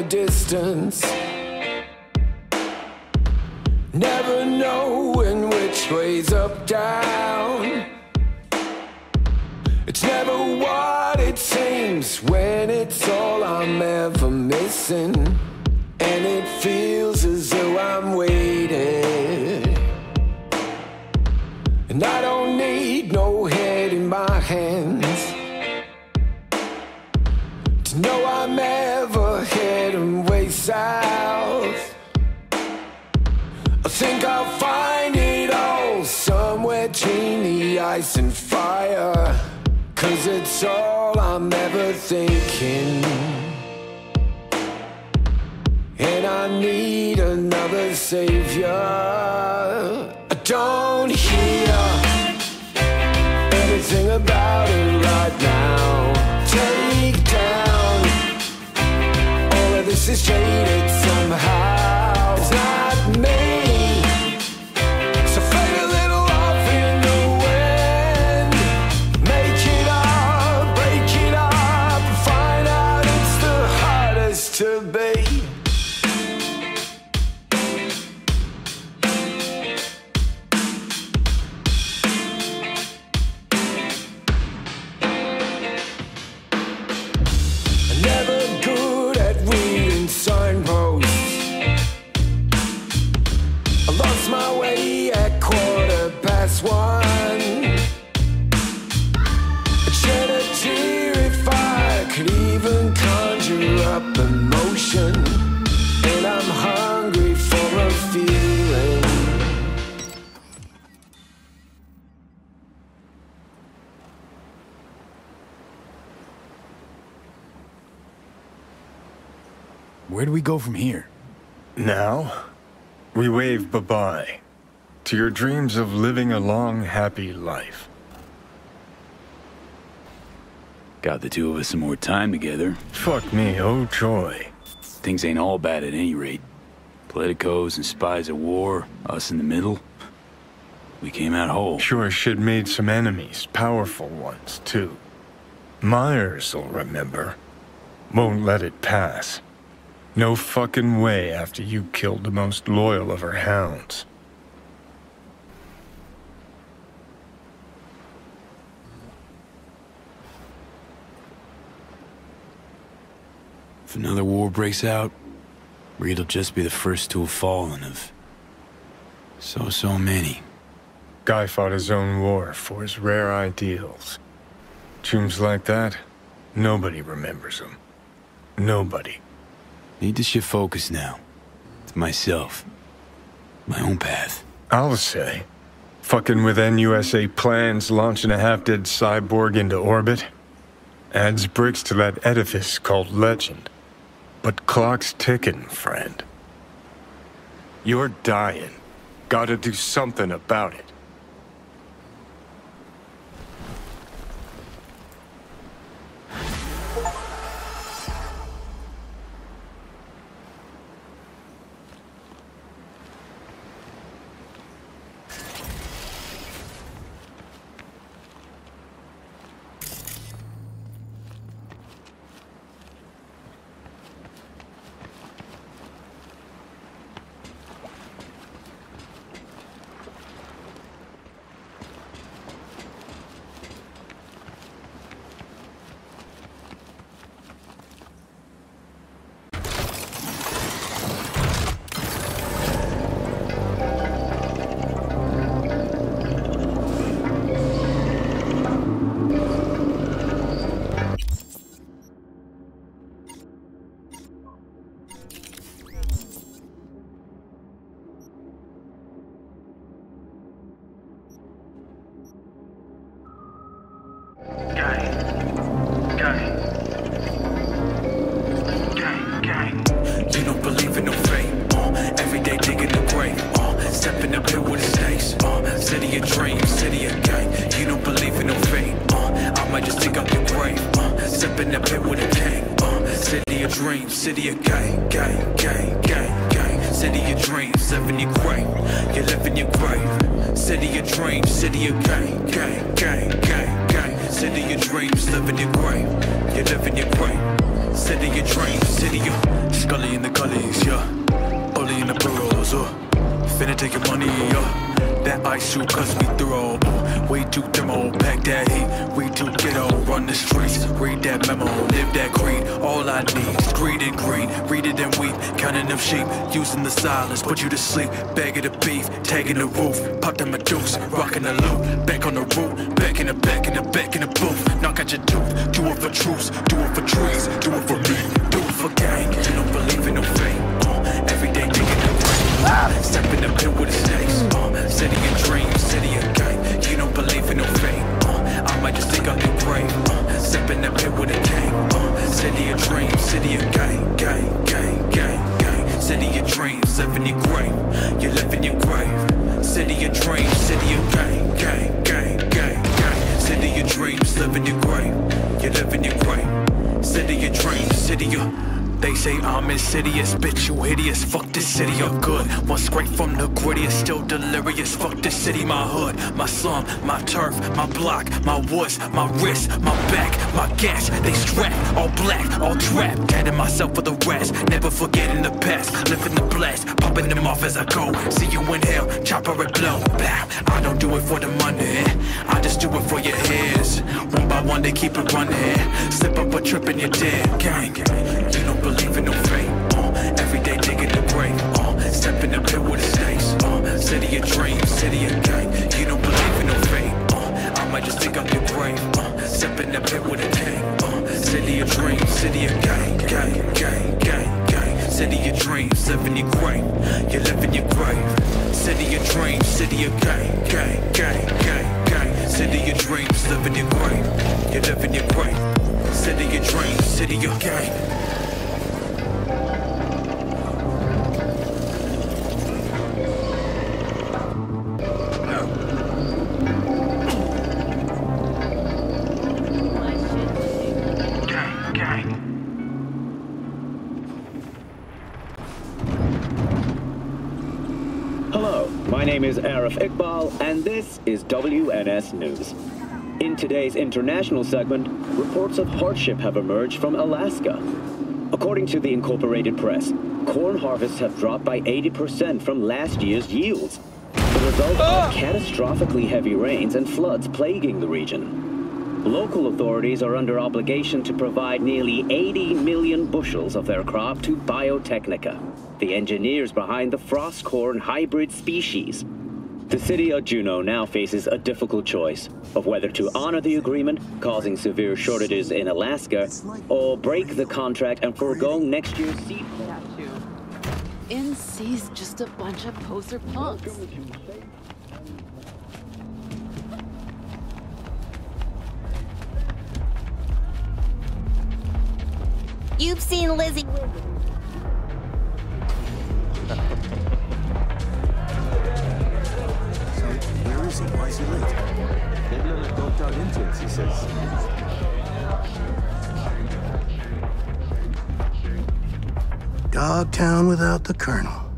your distance. Never knowing which way's up, down. It's never what it seems when it's all I'm ever missing. And it feels as though I'm waiting. And I don't need no head in my hands to know I'm ever heading way south. I think I'll find it all somewhere between the ice and fire, 'cause it's all I'm ever thinking. And I need another savior. I don't hear anything about it right now. Take down all of this is shaded somehow. It's not me. Where do we go from here? Now, we wave bye-bye to your dreams of living a long, happy life. Got the two of us some more time together. Fuck me, oh joy. Things ain't all bad at any rate. Politicos and spies at war, us in the middle. We came out whole. Sure shit made some enemies, powerful ones, too. Myers'll remember. Won't let it pass. No fucking way after you killed the most loyal of her hounds. If another war breaks out, Reed'll just be the first to have fallen of so many. Guy fought his own war for his rare ideals. Tunes like that, nobody remembers them. Nobody. Need to shift focus now. To myself. My own path. I'll say. Fucking with NUSA plans launching a half-dead cyborg into orbit. Adds bricks to that edifice called legend. But clock's ticking, friend. You're dying. Gotta do something about it. City of your dreams, living your grave. You're living your grave. City of dreams, city of Scully in the gullies, yeah. Bully in the burrows, Finna take your money, yeah. That ice shoe cuts me thorough. Way too demo, pack that heat. We too ghetto, run the streets. Read that memo, live that creed. All I need is greed and green. Read it and weep, counting them sheep. Using the silence, put you to sleep. Bag of the beef, tagging the roof. Pop the Medusa, rocking the loop. Back on the route, back in the back, in the back, in the booth. Knock out your tooth, do it for truce. Do it for trees, do it for me. Do it for gang, you don't believe in no fate. Every day digging the rain. Step in the pit with the snakes. City of dreams, city of gang. You don't believe in no fate. I might just dig out your grave. Step in the pit with a gang. City of dreams, city of gang, gang, gang, gang, gang. City of dreams, live in your grave. You live in your grave. City of dreams, city of gang, gang, gang, gang, gang. City of dreams, live in your grave. You live in your grave. City of dreams, city of. They say I'm insidious, bitch you hideous, fuck this city up good. One scrape from the grittiest, still delirious, fuck this city, my hood, my slum, my turf, my block, my woods, my wrist, my back, my gas. They strapped, all black, all trapped, tatted myself for the rest, never forgetting the past, living the blast, popping them off as I go. See you in hell, chopper and blow, bow. I don't do it for the money, I just do it for your heads. One by one they keep it running, slip up a trip and you're dead, gang, you don't believe in no fate, every day digging the grave, step in the pit with the snakes, city of dreams, city of gang, you don't believe in no fate, I might just dig up your grave, step in the pit with a gang, city of dreams, city of gang, gang, gang, gang, gang, city of dreams, live in your grave, you live in your grave, city of dreams, city of gang, gang, gang, gang, gang, city of dreams, live in your grave, you live in your grave, city of dreams, city of gang. My name is Arif Iqbal, and this is WNS News. In today's international segment, reports of hardship have emerged from Alaska. According to the Incorporated Press, corn harvests have dropped by 80% from last year's yields, the result of catastrophically heavy rains and floods plaguing the region. Local authorities are under obligation to provide nearly 80 million bushels of their crop to Biotechnica, the engineers behind the frost corn hybrid species. The city of Juneau now faces a difficult choice of whether to honor the agreement, causing severe shortages in Alaska, or break the contract and forego next year's seed. NC's just a bunch of poser punks. You've seen Lizzie. Why is he late? Maybe on the Dogtown entrance, he says. Dogtown without the Colonel.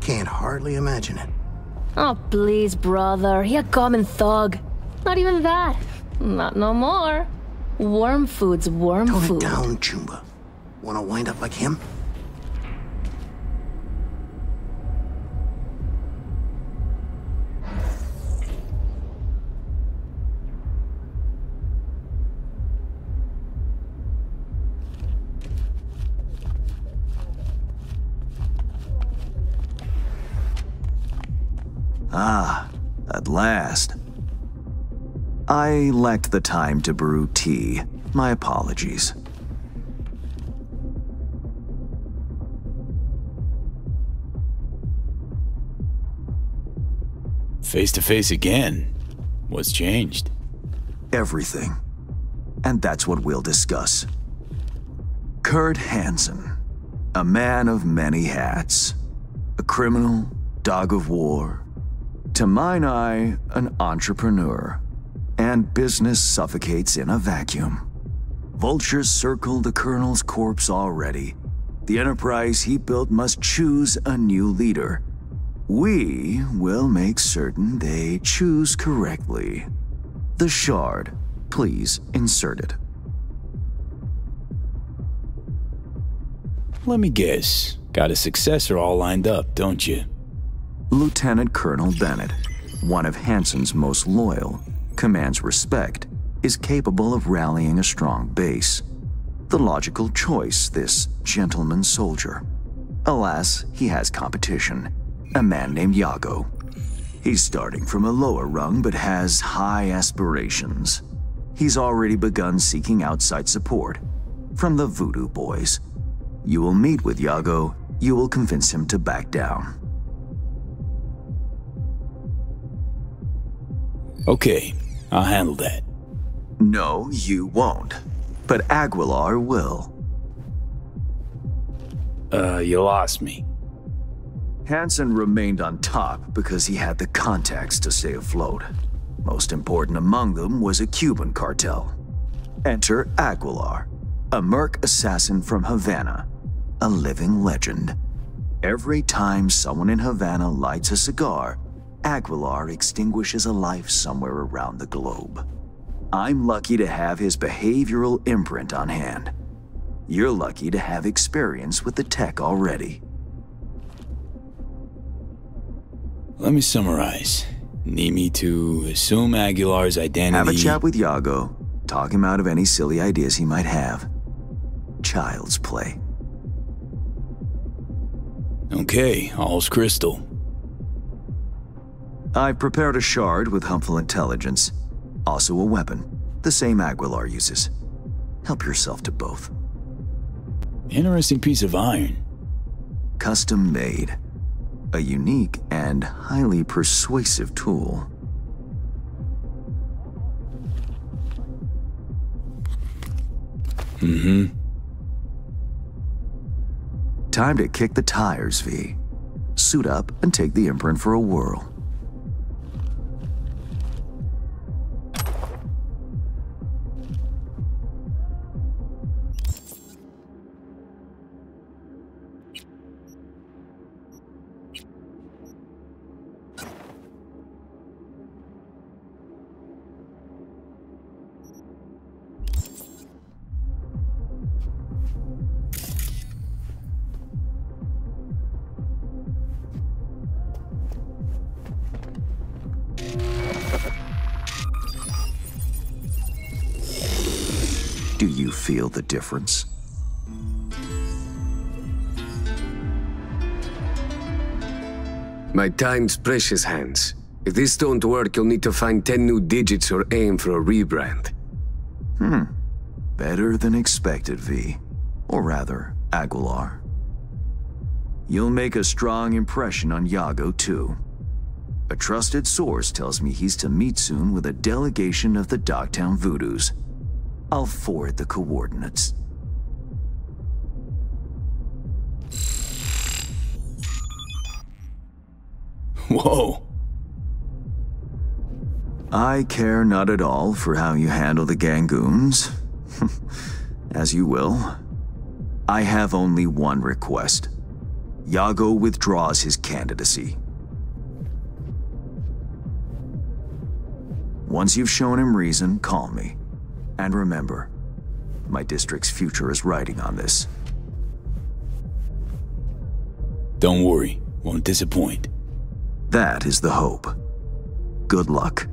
Can't hardly imagine it. Oh, please, brother. He a common thug. Not even that. Not no more. Worm food's worm food. Tone it down, Chumba. Wanna wind up like him? Ah, at last. I lacked the time to brew tea. My apologies. Face to face again. What's changed? Everything. And that's what we'll discuss. Kurt Hansen, a man of many hats, a criminal, dog of war, to mine eye, an entrepreneur, and business suffocates in a vacuum. Vultures circle the Colonel's corpse already. The enterprise he built must choose a new leader. We will make certain they choose correctly. The shard, please insert it. Let me guess. Got a successor all lined up, don't you? Lieutenant Colonel Bennett, one of Hanson's most loyal, commands respect, is capable of rallying a strong base. The logical choice, this gentleman soldier. Alas, he has competition, a man named Yago. He's starting from a lower rung but has high aspirations. He's already begun seeking outside support from the Voodoo Boys. You will meet with Yago, you will convince him to back down. Okay, I'll handle that. No, you won't. But Aguilar will. You lost me. Hansen remained on top because he had the contacts to stay afloat. Most important among them was a Cuban cartel. Enter Aguilar, a merc assassin from Havana, a living legend. Every time someone in Havana lights a cigar, Aguilar extinguishes a life somewhere around the globe. I'm lucky to have his behavioral imprint on hand. You're lucky to have experience with the tech already. Let me summarize. Need me to assume Aguilar's identity? Have a chat with Yago. Talk him out of any silly ideas he might have. Child's play. Okay, all's crystal. I've prepared a shard with helpful intelligence. Also a weapon, the same Aguilar uses. Help yourself to both. Interesting piece of iron. Custom made. A unique and highly persuasive tool. Time to kick the tires, V. Suit up and take the imprint for a whirl. Feel the difference? My time's precious, Hans. If this don't work, you'll need to find 10 new digits or aim for a rebrand. Better than expected, V. Or rather, Aguilar. You'll make a strong impression on Yago, too. A trusted source tells me he's to meet soon with a delegation of the Dogtown Voodoos. I'll forward the coordinates. Whoa. I care not at all for how you handle the gangoons. As you will. I have only one request. Yago withdraws his candidacy. Once you've shown him reason, call me. And remember, my district's future is riding on this. Don't worry, won't disappoint. That is the hope. Good luck.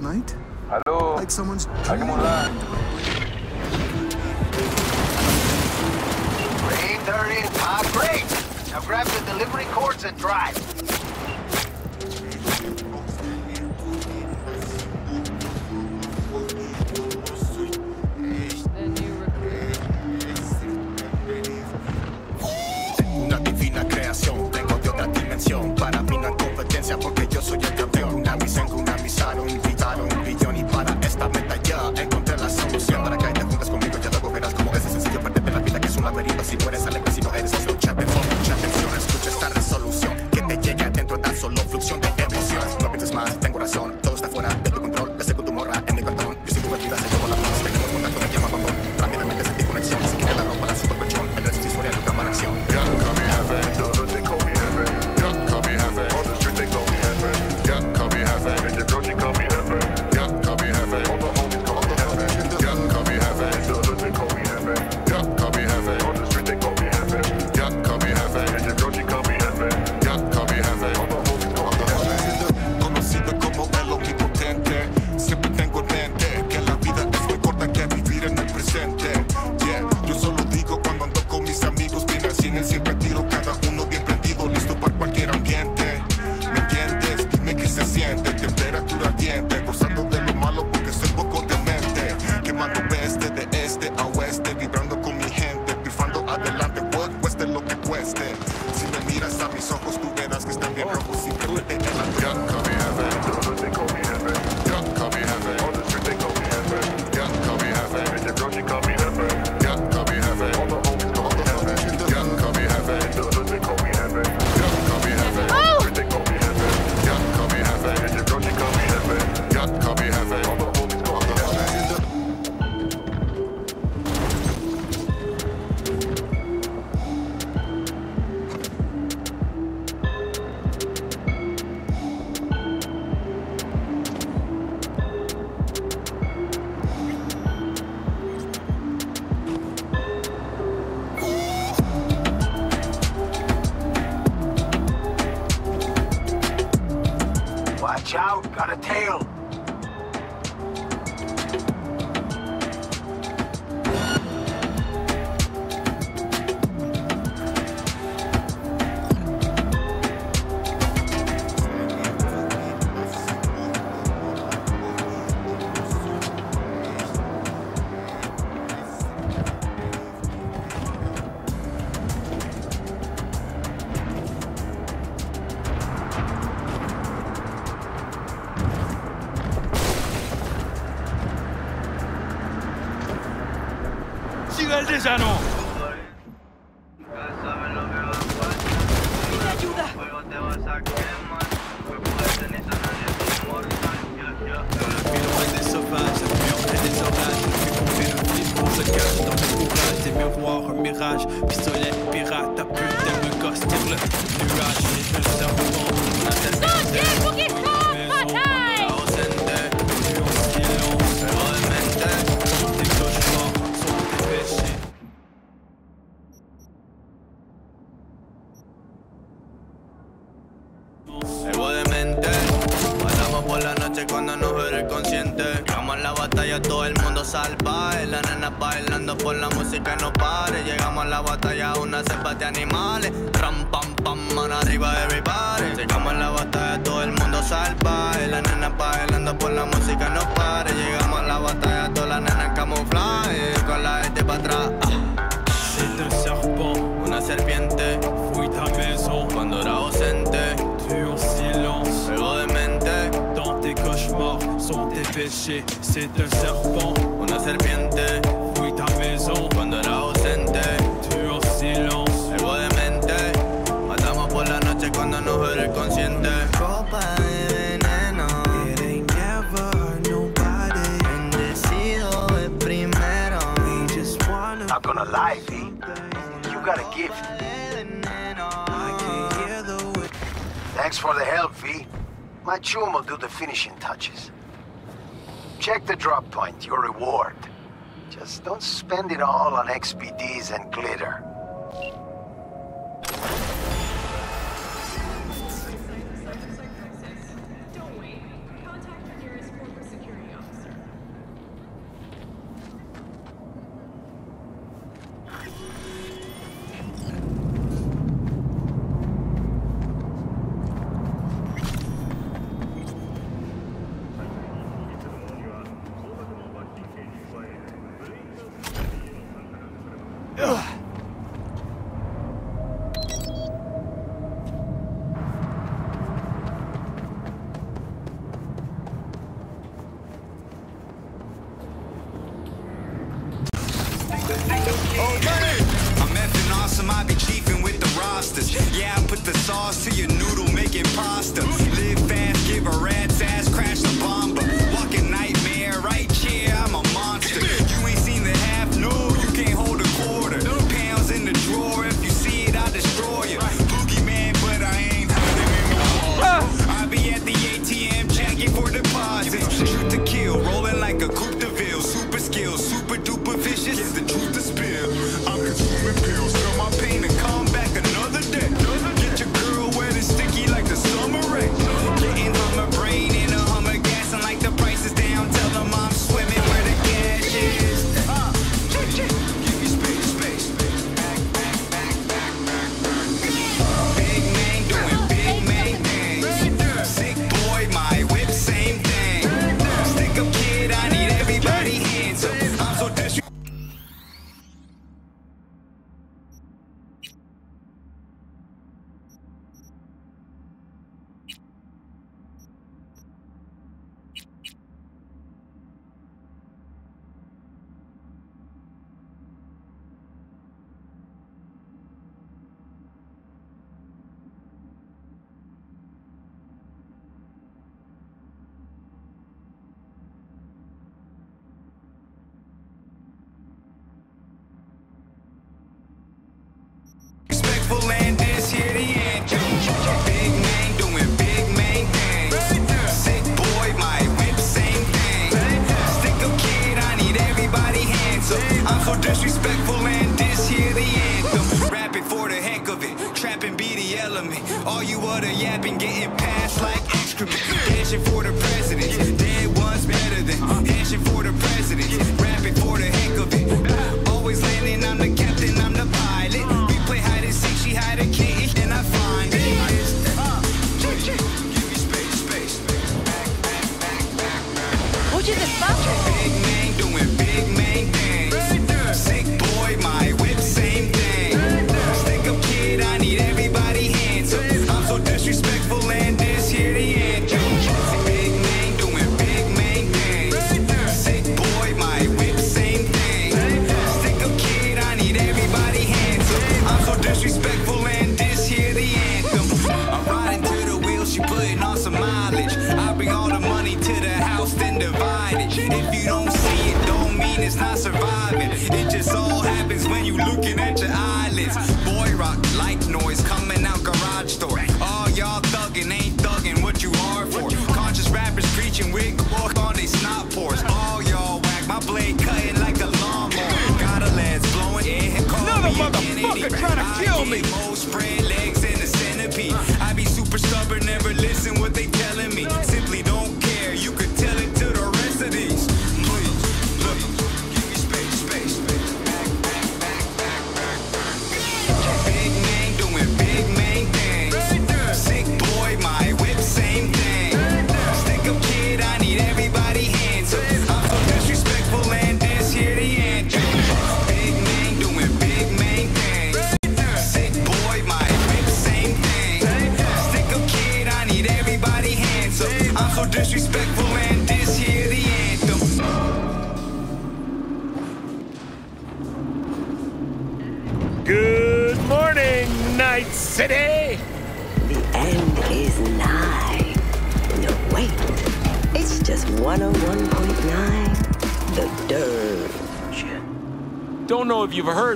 Night? Hello? Like someone's Aguilar. Reed, they're in top rate. Delivery cords and drive. Tengo una divina creación, tengo de otra dimensión. Para mí no hay competencia porque yo soy el campeón. Una misión, una misaron, invitaron un billón. Y para esta meta ya encontré la solución. Para que te juntes conmigo ya luego verás como es sencillo perderte la vida que es un laberinto. Si mueres al empresa, si no eres socio, chate por mucha atención. Escucha esta resolución que te llegue adentro tan solo fluxión de emociones. No pienses más, tengo razón, todo está fuera de tu control. Desde con tu morra en mi cartón, yo estoy convertida, se como la voz. Tengo un contacto de llama bambón, rápidamente sentí conexión. Si quieres la ropa, la super colchón, el resto de historia nunca va en acción. Young call me heaven, they call me heaven. Young call me heaven, on the street they call me heaven. Young call me heaven, and your girl she call me heaven. Young call me heaven, all the homies call me heaven. Young call me heaven, they call me heaven. Young call me heaven, on the street they call me heaven. Young call me heaven, and your girl she call me heaven. Young call me heaven, all the homies call me heaven. Conocido como el omnipotente, siempre tengo en mente que la vida es muy corta, que vivir en el presente. Yeah, yo solo digo cuando ando con mis amigos, bien al cine siempre tiro cada uno bien prendido, listo para cualquier ambiente. ¿Me entiendes? Dime que se siente, temperatura ardiente, gozando de lo malo porque soy poco demente. Quemando peste de este a oeste, vibrando con mi gente, pifando adelante, what cueste lo que cueste. Si me miras a mis ojos, tú verás que están bien rojos, simplemente en la Young call me heaven, they call me heaven. Young call me heaven, on the street they call me heaven. Young call me heaven, and your girl she call me heaven. Young call me heaven, all the homies call me heaven. Young call me heaven, they call me heaven. Young call me heaven, on the street they call me heaven. Young call me heaven, and your girl she call me heaven. Young call me heaven, all the homies call me heaven. Watch out, got a tail. Spend it all on XPDs and glitter. Don't wait. Contact your nearest corporate security officer.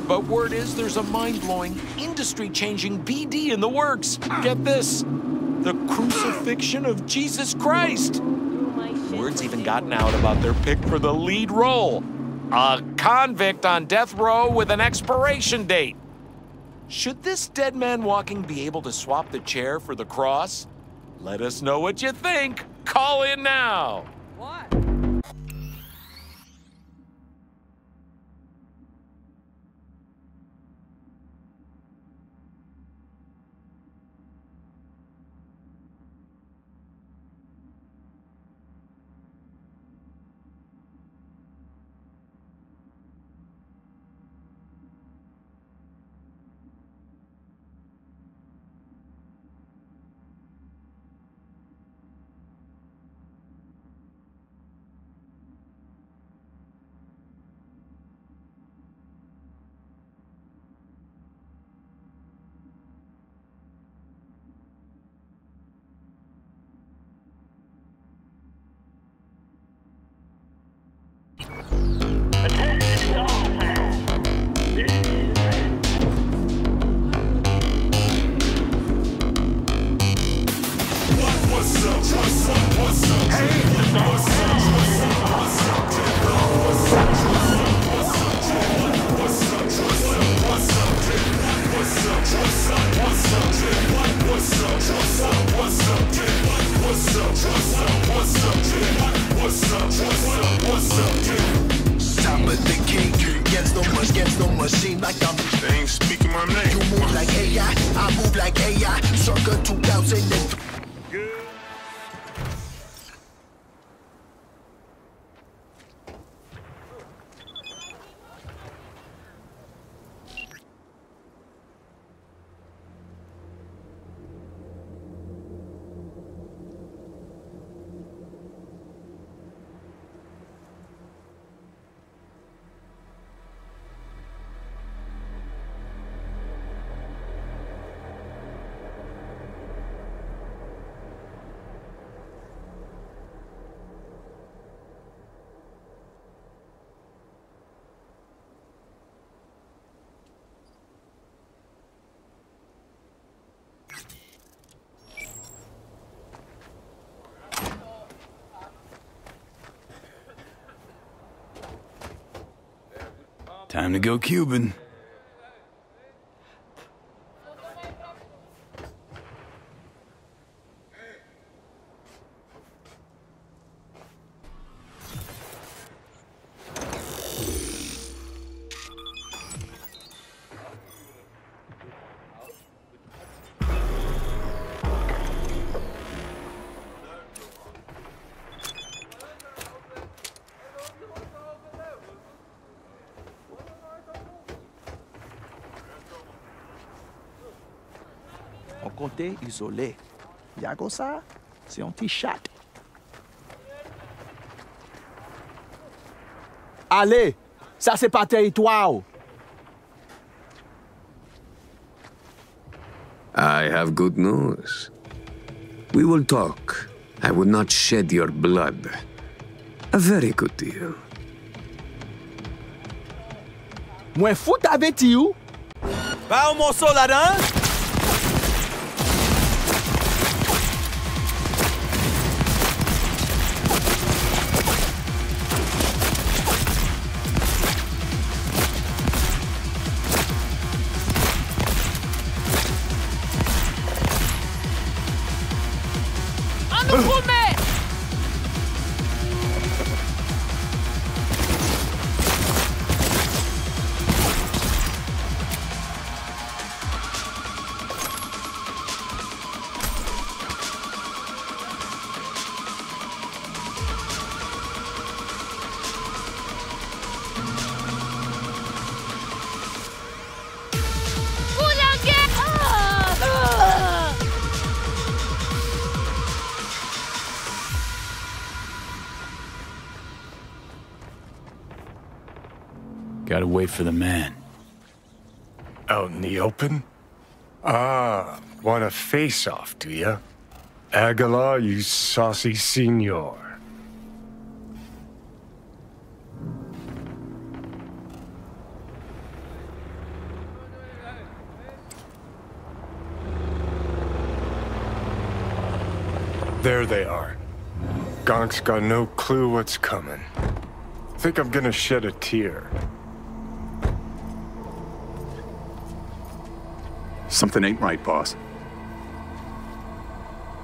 But word is there's a mind-blowing, industry-changing BD in the works. Get this, the crucifixion of Jesus Christ. Word's even gotten out about their pick for the lead role. A convict on death row with an expiration date. Should this dead man walking be able to swap the chair for the cross? Let us know what you think. Call in now. Time to go Cuban. Isolé. Yago, ça, c'est un petit chat. Allez, ça c'est pas territoire. I have good news. We will talk. I will not shed your blood. A very good deal. Moi fout avec you. Pas un morceau là-dedans? Gotta wait for the man. Out in the open? Ah, want a face-off, do ya? Aguilar, you saucy senor. There they are. Gonk's got no clue what's coming. Think I'm gonna shed a tear. Something ain't right, boss.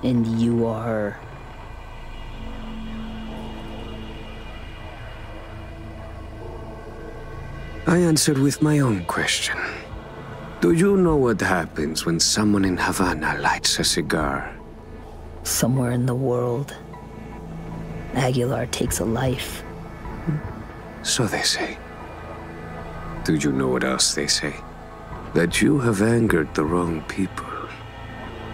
And you are... I answered with my own question. Do you know what happens when someone in Havana lights a cigar? Somewhere in the world, Aguilar takes a life. So they say. Do you know what else they say? That you have angered the wrong people.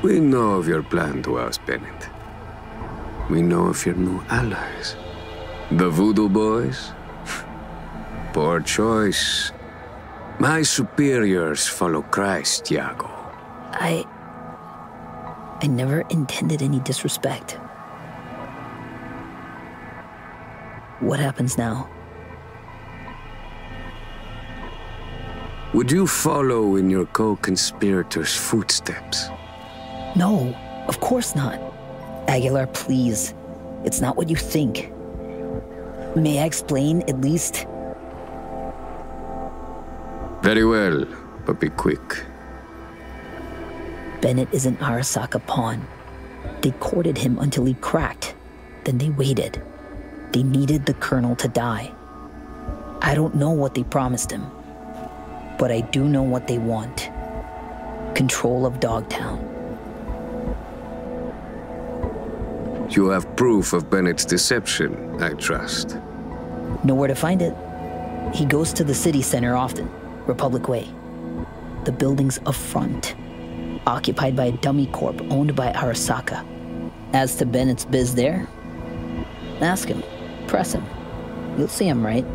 We know of your plan to oust Bennett. We know of your new allies. The Voodoo Boys? Poor choice. My superiors follow Christ, Yago. I never intended any disrespect. What happens now? Would you follow in your co-conspirator's footsteps? No, of course not. Aguilar, please. It's not what you think. May I explain, at least? Very well, but be quick. Bennett is an Arasaka pawn. They courted him until he cracked. Then they waited. They needed the Colonel to die. I don't know what they promised him, but I do know what they want. Control of Dogtown. You have proof of Bennett's deception, I trust. Nowhere to find it. He goes to the city center often, Republic Way. The building's a front, occupied by a dummy corp owned by Arasaka. As to Bennett's biz there, ask him, press him. You'll see him, right?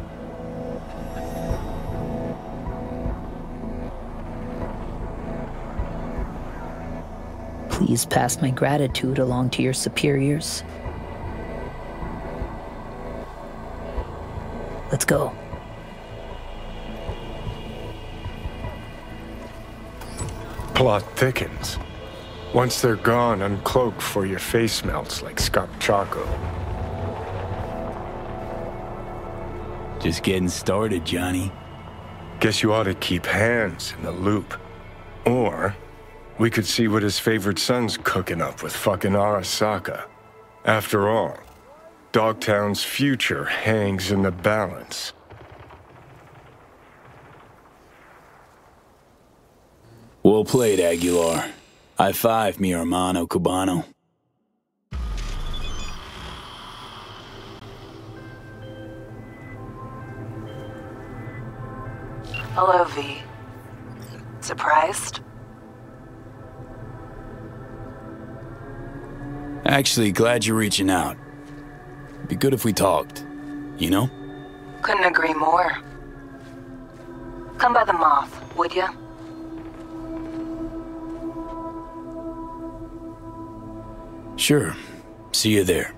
Please pass my gratitude along to your superiors. Let's go. Plot thickens. Once they're gone, uncloak for your face melts like Scop Choco. Just getting started, Johnny. Guess you ought to keep Hands in the loop. Or we could see what his favorite son's cooking up with fucking Arasaka. After all, Dogtown's future hangs in the balance. Well played, Aguilar. High five, mi hermano cubano. Hello, V. Surprised? Actually, glad you're reaching out. Be good if we talked, you know? Couldn't agree more. Come by the moth, would ya? Sure. See you there.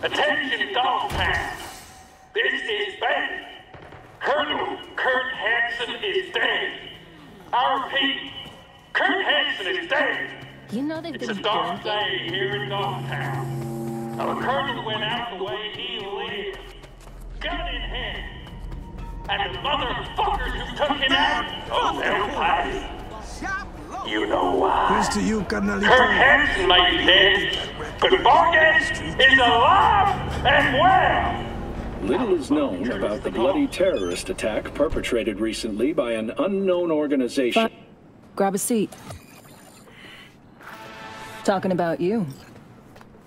Attention, Dogtown! This is Bennett. Colonel Kurt Hansen is dead. I repeat, Kurt Hansen is dead. You know they've been a dark day here in Dogtown. Our Colonel went out the way he lived, gun in hand, and the motherfuckers who took him out, oh, they'll fight. You know why. To you, Colonel Hansen might be dead, but Morgan is alive and well! Little is known about the bloody terrorist attack perpetrated recently by an unknown organization. Grab a seat. Talking about you.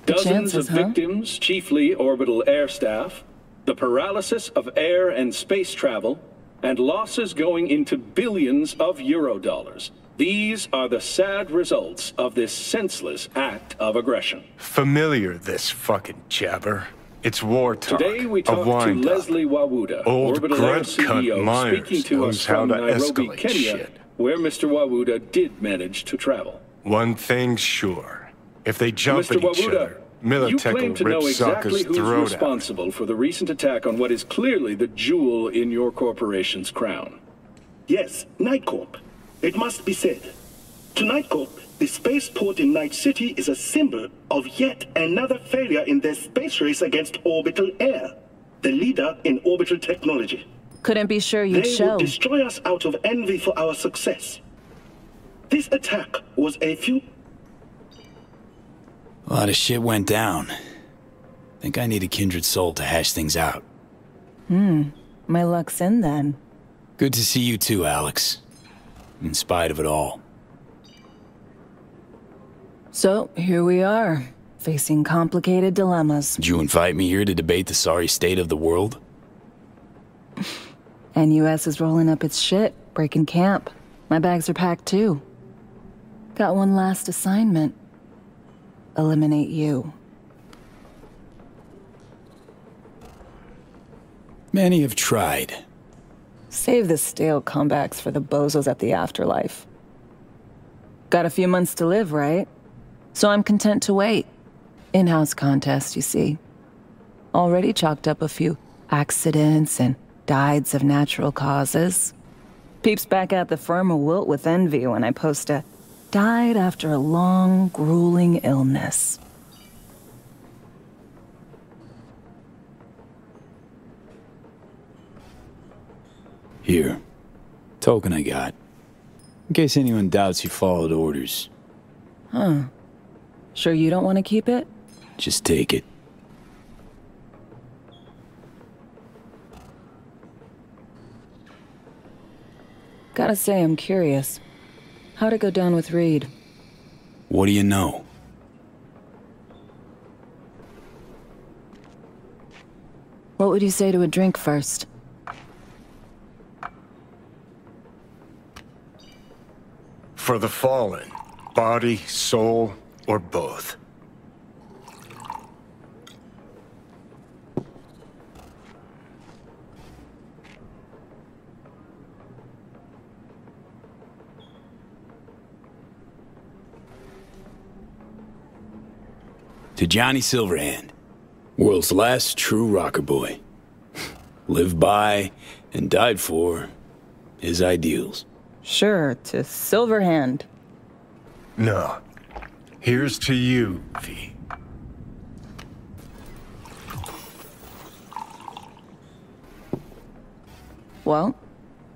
Dozens of victims, chiefly Orbital Air staff, the paralysis of air and space travel, and losses going into billions of Eurodollars. These are the sad results of this senseless act of aggression. Familiar, this fucking jabber. It's war talk. Today we talk to Leslie Wawuda, Orbital Air CEO, speaking to us from Nairobi, Kenya, where Mr. Wawuda did manage to travel. One thing's sure. If they jump at each other, Militech will rip Saka's throat out. You claim to know exactly who's responsible for the recent attack on what is clearly the jewel in your corporation's crown. Yes, NightCorp. It must be said. To NightCorp, the spaceport in Night City is a symbol of yet another failure in their space race against Orbital Air, the leader in orbital technology. Couldn't be sure you'd show. They would destroy us out of envy for our success. This attack was a lot of shit went down. Think I need a kindred soul to hash things out. My luck's in then. Good to see you too, Alex. In spite of it all. So, here we are, facing complicated dilemmas. Did you invite me here to debate the sorry state of the world? NUS is rolling up its shit, breaking camp. My bags are packed too. Got one last assignment. Eliminate you. Many have tried. Save the stale comebacks for the bozos at the afterlife. Got a few months to live, right? So I'm content to wait. In-house contest, you see. Already chalked up a few accidents and dieds of natural causes. Peeps back at the firm will wilt with envy when I post a died after a long, grueling illness. Here. Token I got. In case anyone doubts you followed orders. Huh. Sure you don't want to keep it? Just take it. Gotta say, I'm curious. How'd it go down with Reed? What do you know? What would you say to a drink first? For the fallen, body, soul, or both. To Johnny Silverhand, world's last true rocker boy. Lived by and died for his ideals. Sure, to Silverhand. No. Here's to you, V. Well,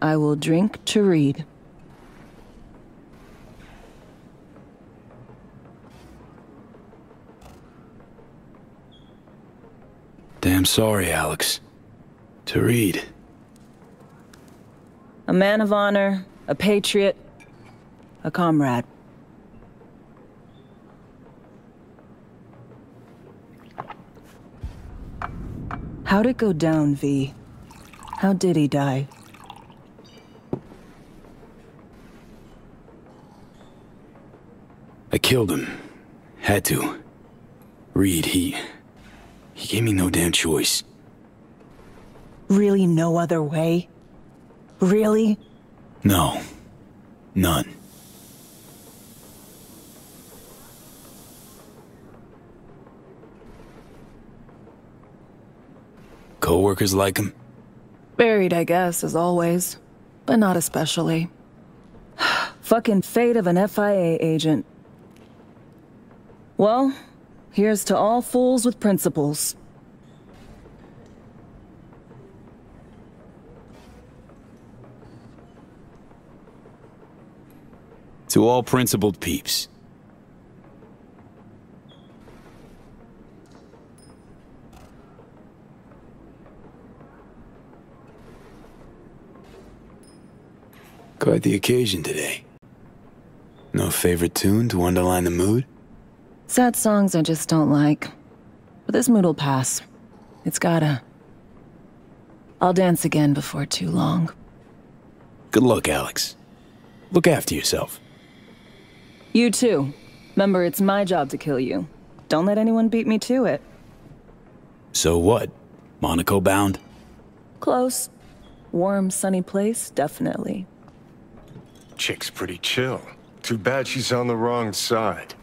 I will drink to Reed. Damn sorry, Alex. To Reed. A man of honor, a patriot, a comrade. How'd it go down, V? How did he die? I killed him. Had to. Reed, he gave me no damn choice. Really no other way? Really? No. None. Co-workers like him? Buried, I guess, as always. But not especially. Fucking fate of an FIA agent. Well... here's to all fools with principles. To all principled peeps. Quite the occasion today. No favorite tune to underline the mood? Sad songs I just don't like. But this mood'll pass. It's gotta. I'll dance again before too long. Good luck, Alex. Look after yourself. You too. Remember, it's my job to kill you. Don't let anyone beat me to it. So what? Monaco bound? Close. Warm, sunny place, definitely. Chick's pretty chill. Too bad she's on the wrong side.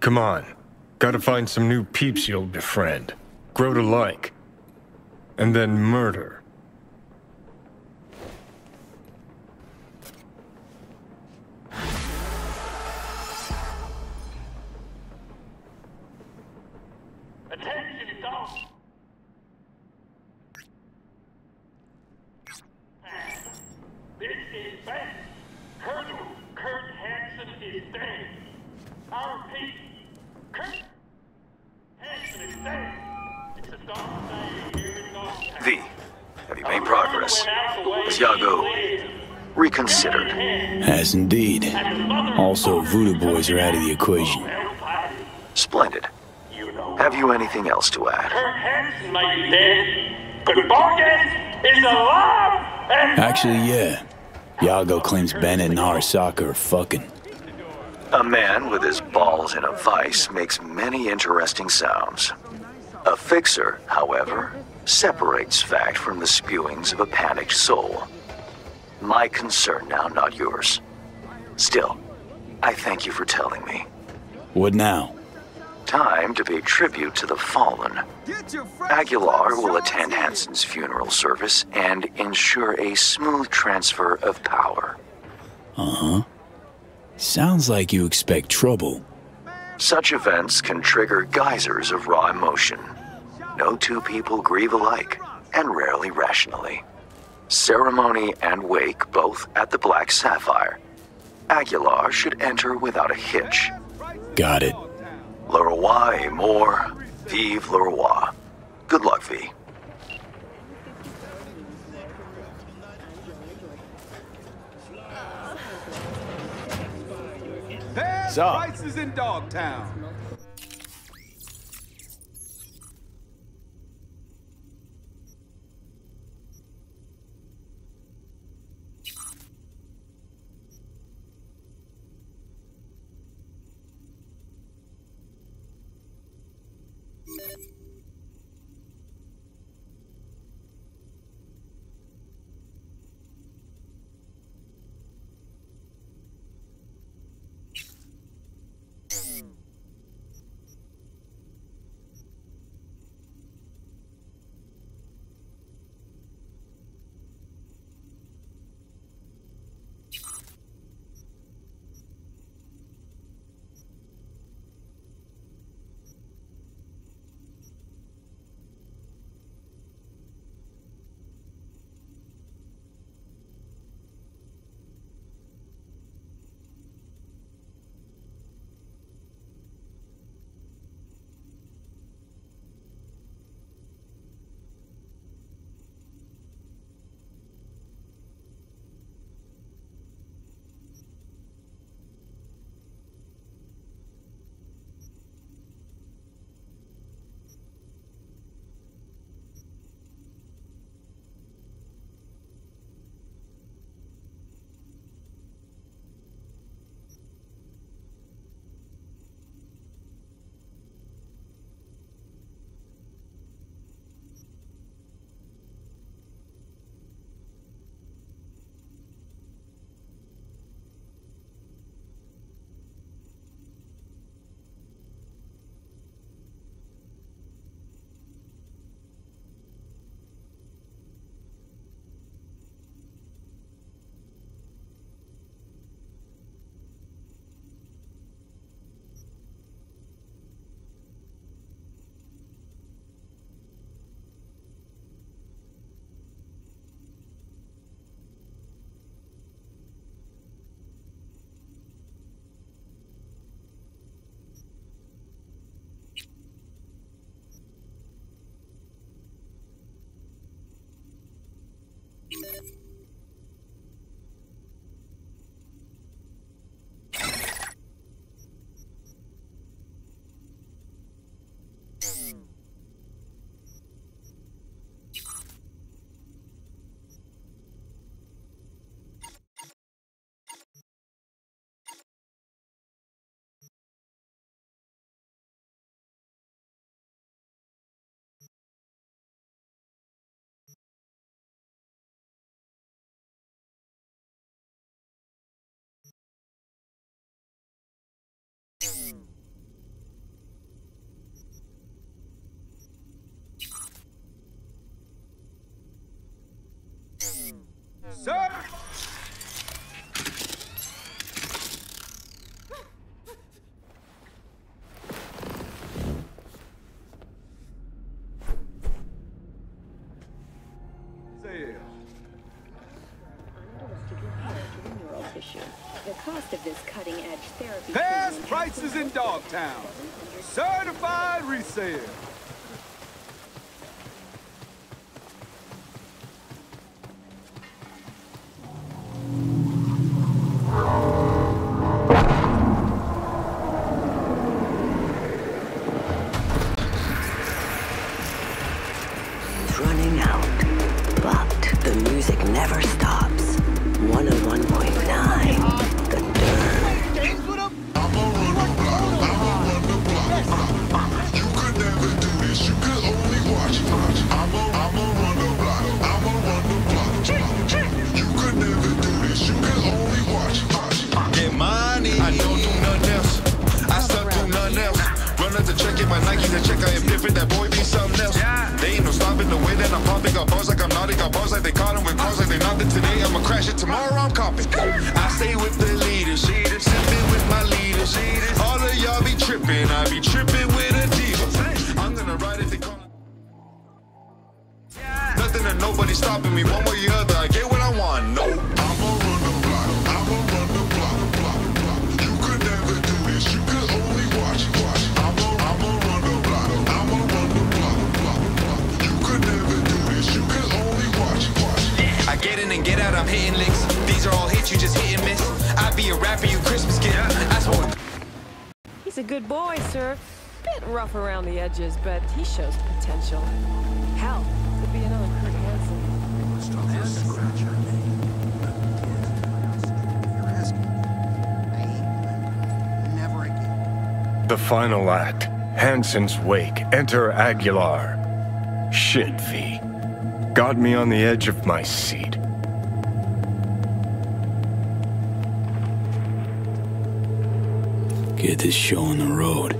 Come on. Gotta find some new peeps you'll befriend. Grow to like. And then murder. Indeed. Also, Voodoo Boys are out of the equation. Splendid. Have you anything else to add? Actually, yeah. Yago claims Bennett and Arasaka are fucking. A man with his balls in a vice makes many interesting sounds. A fixer, however, separates fact from the spewings of a panicked soul. My concern now, not yours. Still, I thank you for telling me. What now? Time to pay tribute to the fallen. Aguilar will attend Hanson's funeral service and ensure a smooth transfer of power. Uh-huh. Sounds like you expect trouble. Such events can trigger geysers of raw emotion. No two people grieve alike, and rarely rationally. Ceremony and wake both at the Black Sapphire. Aguilar should enter without a hitch. Got it. Le Roi et Mort, vive le Roi. Good luck, V. There's prices in Dogtown. Prices in Dogtown. Certified resale. But he shows potential. Hell, could be another Kurt Hansen. The final act. Hansen's wake. Enter Aguilar. Shit, V. Got me on the edge of my seat. Get this show on the road.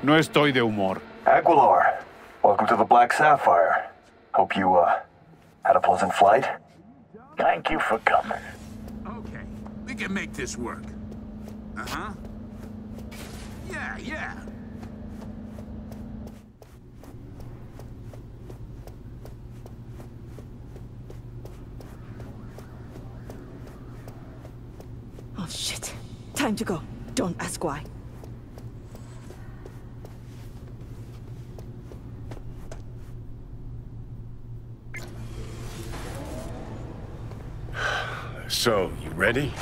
No estoy de humor. Aguilar, welcome to the Black Sapphire. Hope you, had a pleasant flight. Thank you for coming. Okay, we can make this work. Uh-huh. Yeah, yeah. Oh, shit. Time to go. Don't ask why. So, you ready?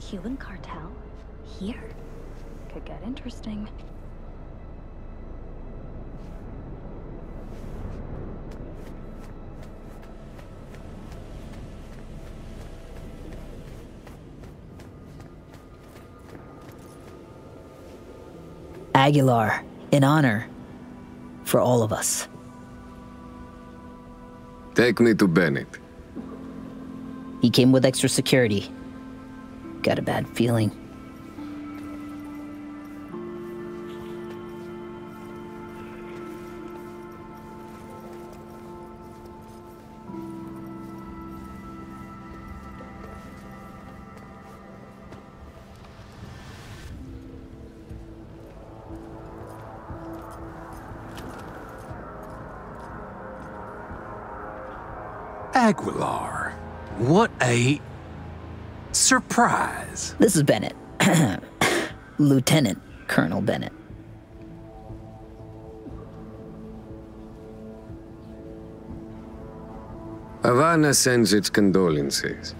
Cuban cartel here. Could get interesting. Aguilar, in honor for all of us. Take me to Bennett. He came with extra security. Got a bad feeling. Aguilar, what a surprise. This is Bennett. Lieutenant Colonel Bennett. Havana sends its condolences.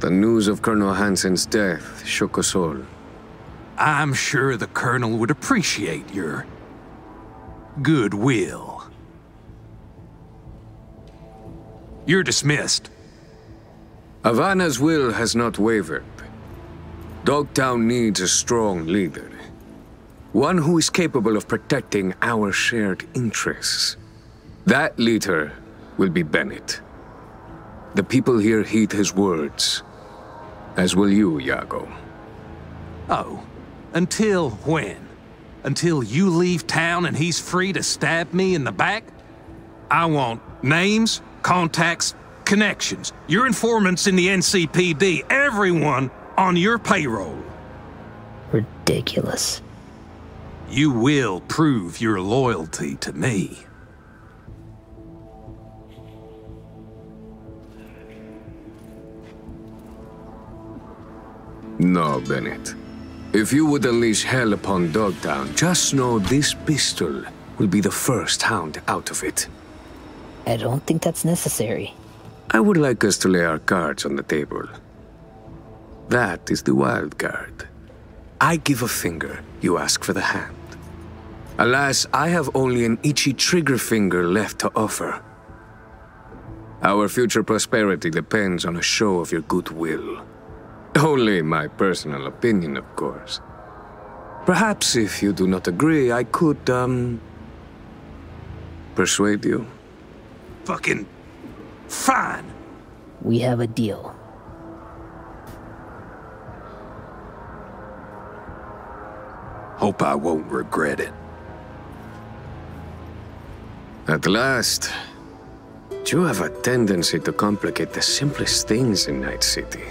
The news of Colonel Hansen's death shook us all. I'm sure the Colonel would appreciate your goodwill. You're dismissed. Havana's will has not wavered. Dogtown needs a strong leader. One who is capable of protecting our shared interests. That leader will be Bennett. The people here heed his words, as will you, Yago. Oh, until when? Until you leave town and he's free to stab me in the back? I want names, contacts, connections, your informants in the NCPD, everyone on your payroll. Ridiculous. You will prove your loyalty to me. No, Bennett. If you would unleash hell upon Dogtown, just know this pistol will be the first hound out of it. I don't think that's necessary. I would like us to lay our cards on the table. That is the wild card. I give a finger, you ask for the hand. Alas, I have only an itchy trigger finger left to offer. Our future prosperity depends on a show of your goodwill. Only my personal opinion, of course. Perhaps if you do not agree, I could, persuade you. Fucking fine. We have a deal. Hope I won't regret it. At last, you have a tendency to complicate the simplest things in Night City.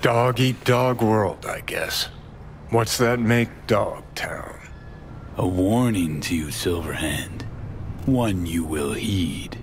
Dog-eat-dog world, I guess. What's that make Dogtown? A warning to you, Silverhand. One you will heed.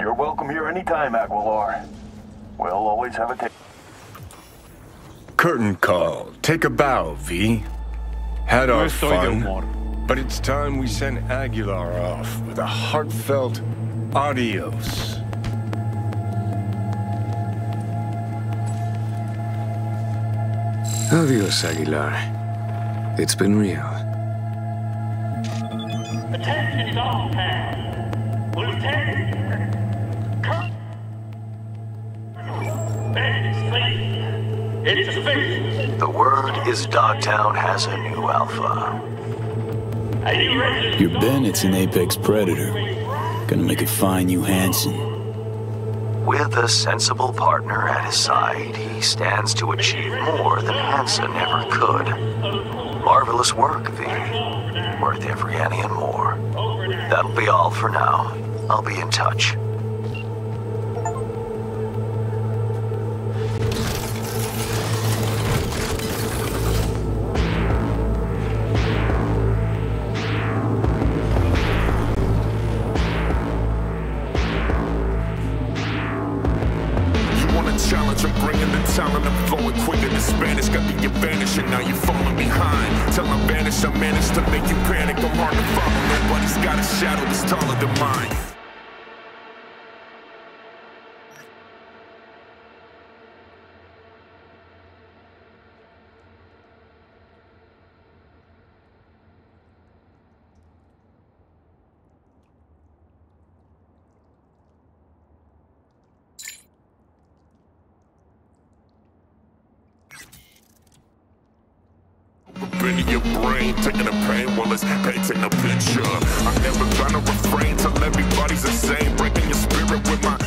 You're welcome here anytime, Aguilar. We'll always have a curtain call. Take a bow, V. Had our fun, but it's time we sent Aguilar off with a heartfelt adios. Adios, Aguilar. It's been real. Attention, Dogtown. Lieutenant. The word is Dogtown has a new alpha. Your Bennett's an apex predator. Gonna make it find you, Hanson. With a sensible partner at his side, he stands to achieve more than Hanson ever could. Marvelous work, V. Worth every penny and more. That'll be all for now. I'll be in touch. knowledge I'm bringing, the talent I'm flowing quicker than Spanish. Got the advantage and now you're falling behind. Till I vanish, I managed to make you panic. I'm hard to follow, nobody's got a shadow that's taller than mine. Into your brain, taking the pain while it's painting a picture. I never try to refrain till everybody's the same. Breaking your spirit with my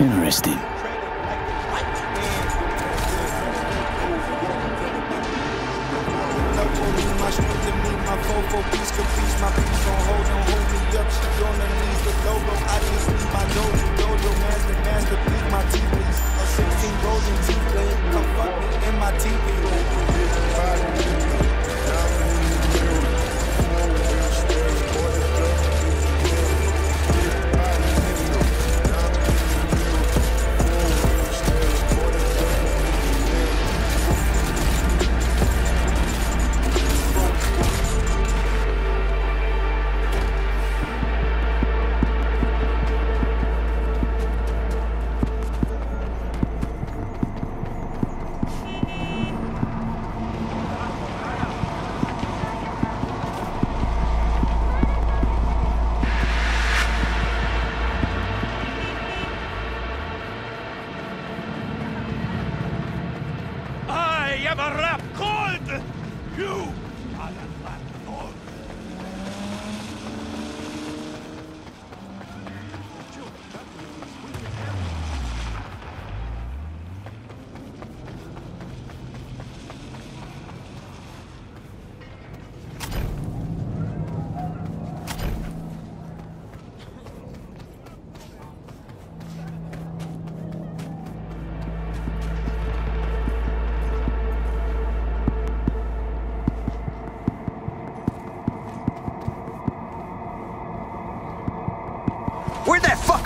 interesting.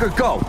her go!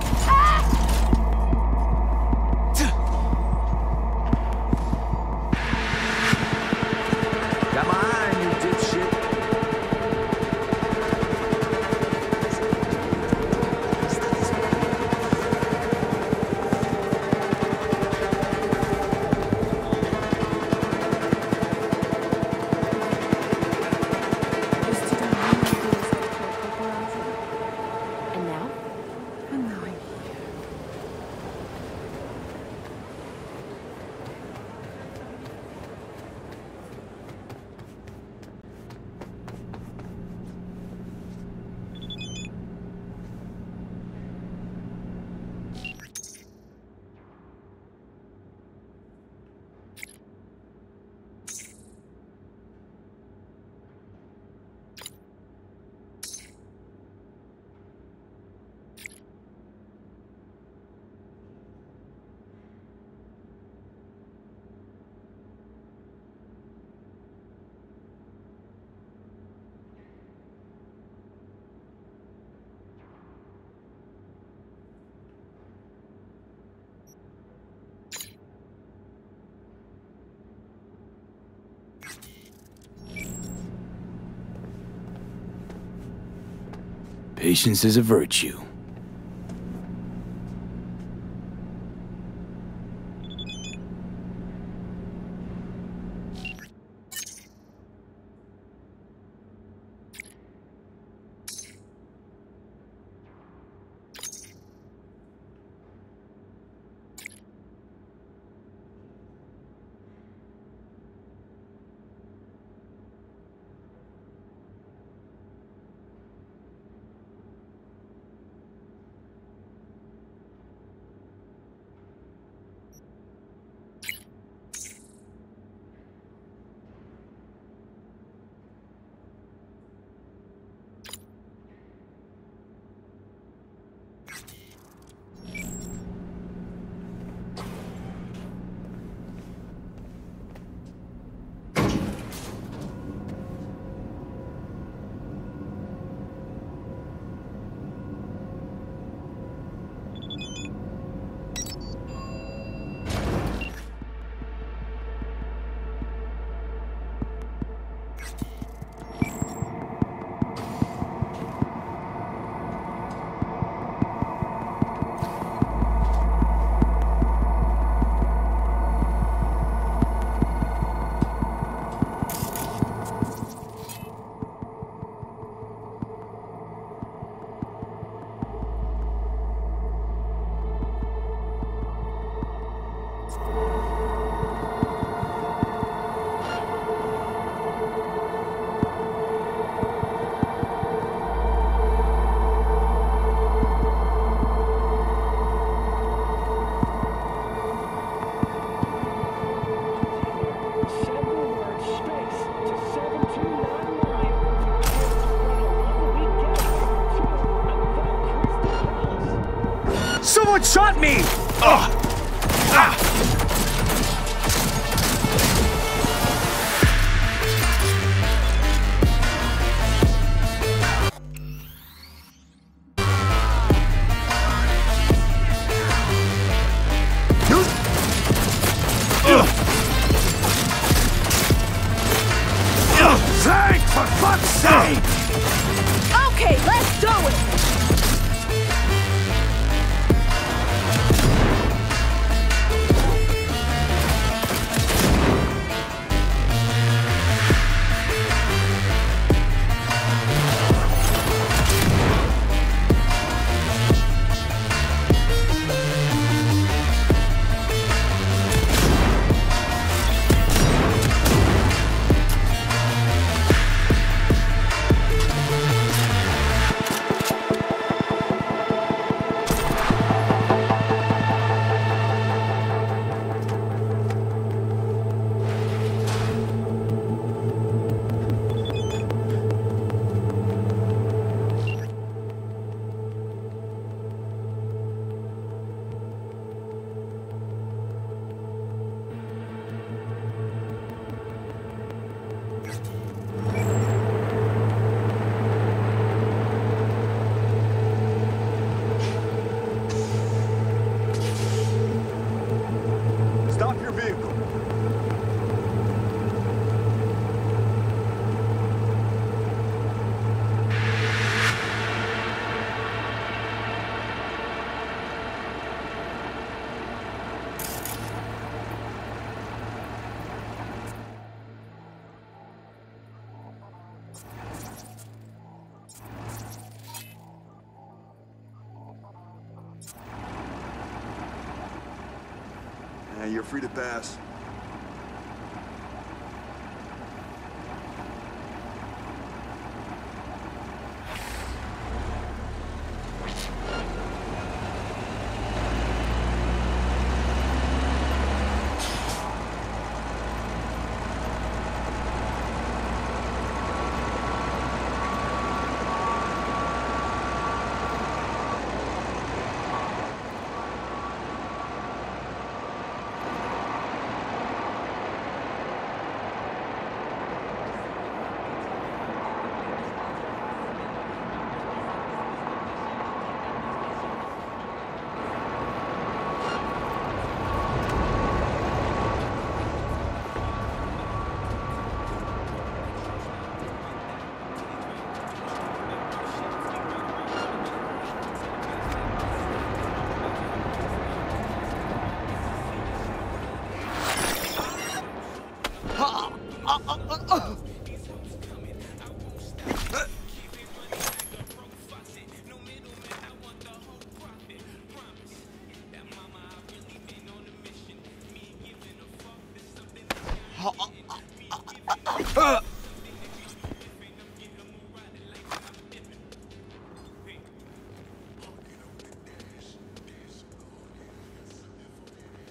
Patience is a virtue. Someone shot me! Ugh! Ah! Thanks, for fuck's sake! Okay, let's do it! Now you're free to pass.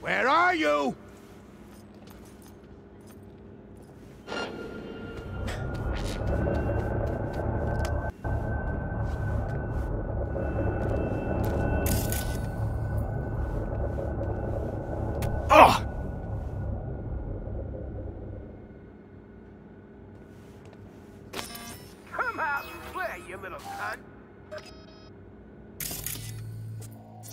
Where are you? Fire!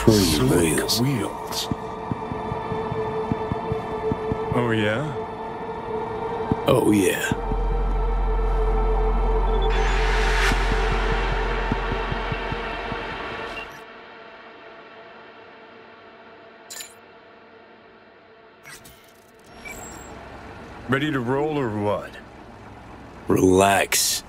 Silk wheels. Oh, yeah? Oh, yeah. Ready to roll or what? Relax.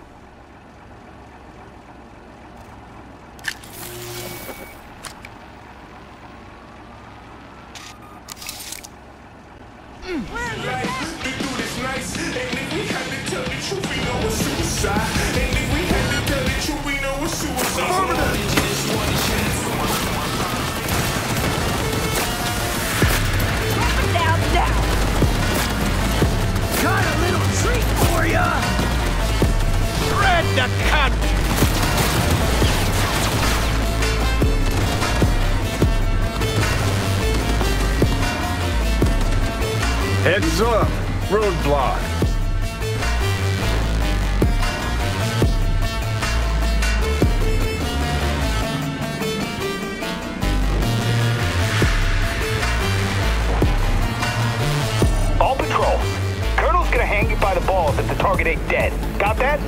Heads up! Roadblock! All patrol! Colonel's gonna hang you by the balls if the target ain't dead. Got that?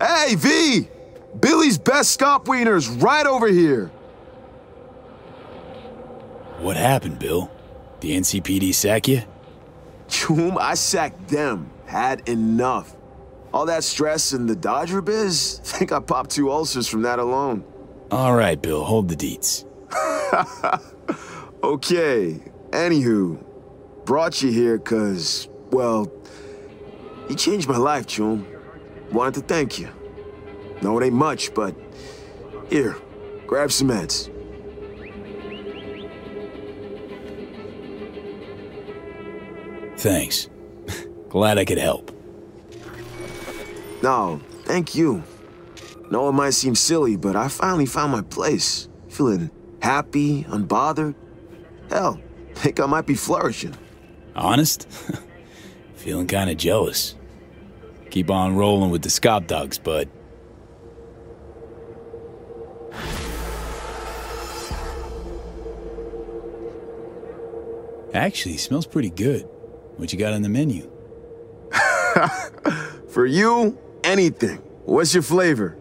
Hey, V! Billy's best scop wiener's right over here! What happened, Bill? The NCPD sack you? Choom, I sacked them. Had enough. All that stress and the Dodger biz? Think I popped 2 ulcers from that alone. Alright, Bill, hold the deets. Okay, anywho, brought you here cause, well, you changed my life, Choom. Wanted to thank you. No, it ain't much, but here, grab some meds. Thanks. Glad I could help. No, thank you. No, it might seem silly, but I finally found my place. Feeling happy, unbothered. Hell, think I might be flourishing. Honest? Feeling kinda jealous. Keep on rolling with the scop dogs, bud. Actually, smells pretty good. What you got on the menu? For you, anything. What's your flavor?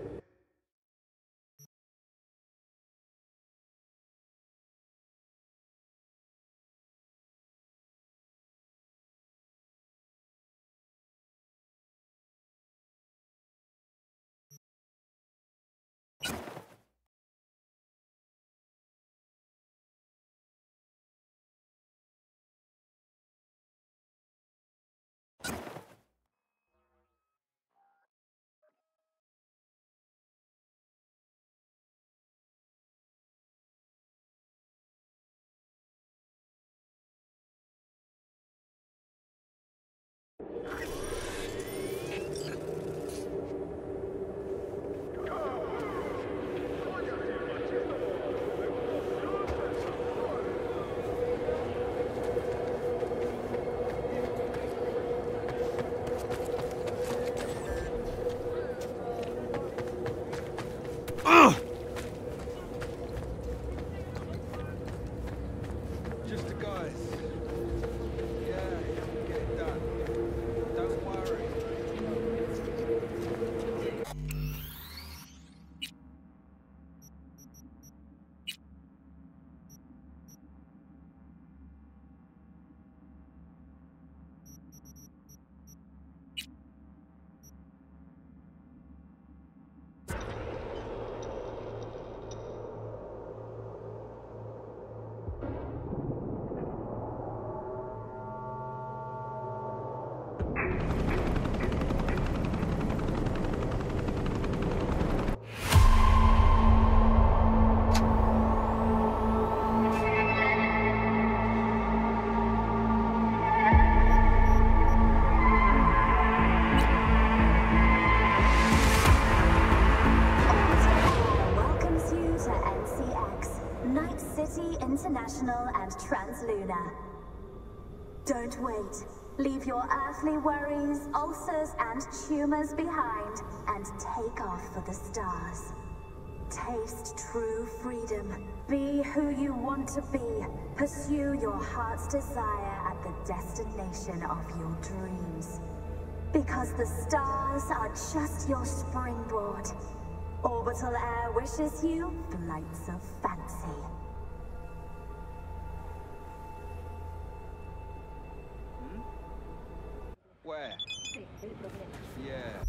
Night City International and Transluna. Don't wait. Leave your earthly worries, ulcers and tumors behind and take off for the stars. Taste true freedom. Be who you want to be. Pursue your heart's desire at the destination of your dreams. Because the stars are just your springboard. Orbital Air wishes you flights of fancy. Hmm? Where? Yeah.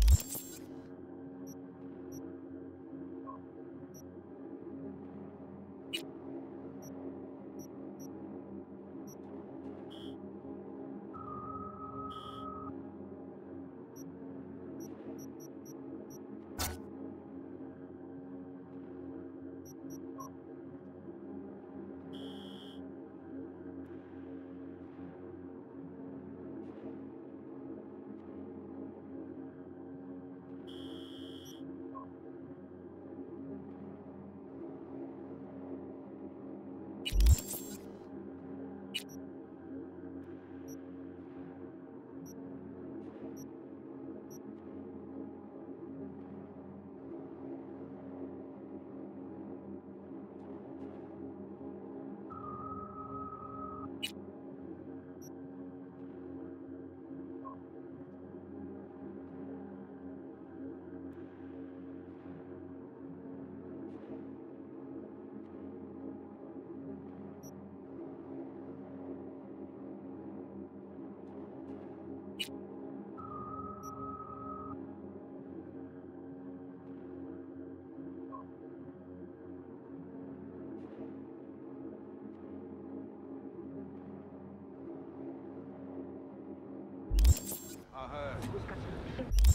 I heard.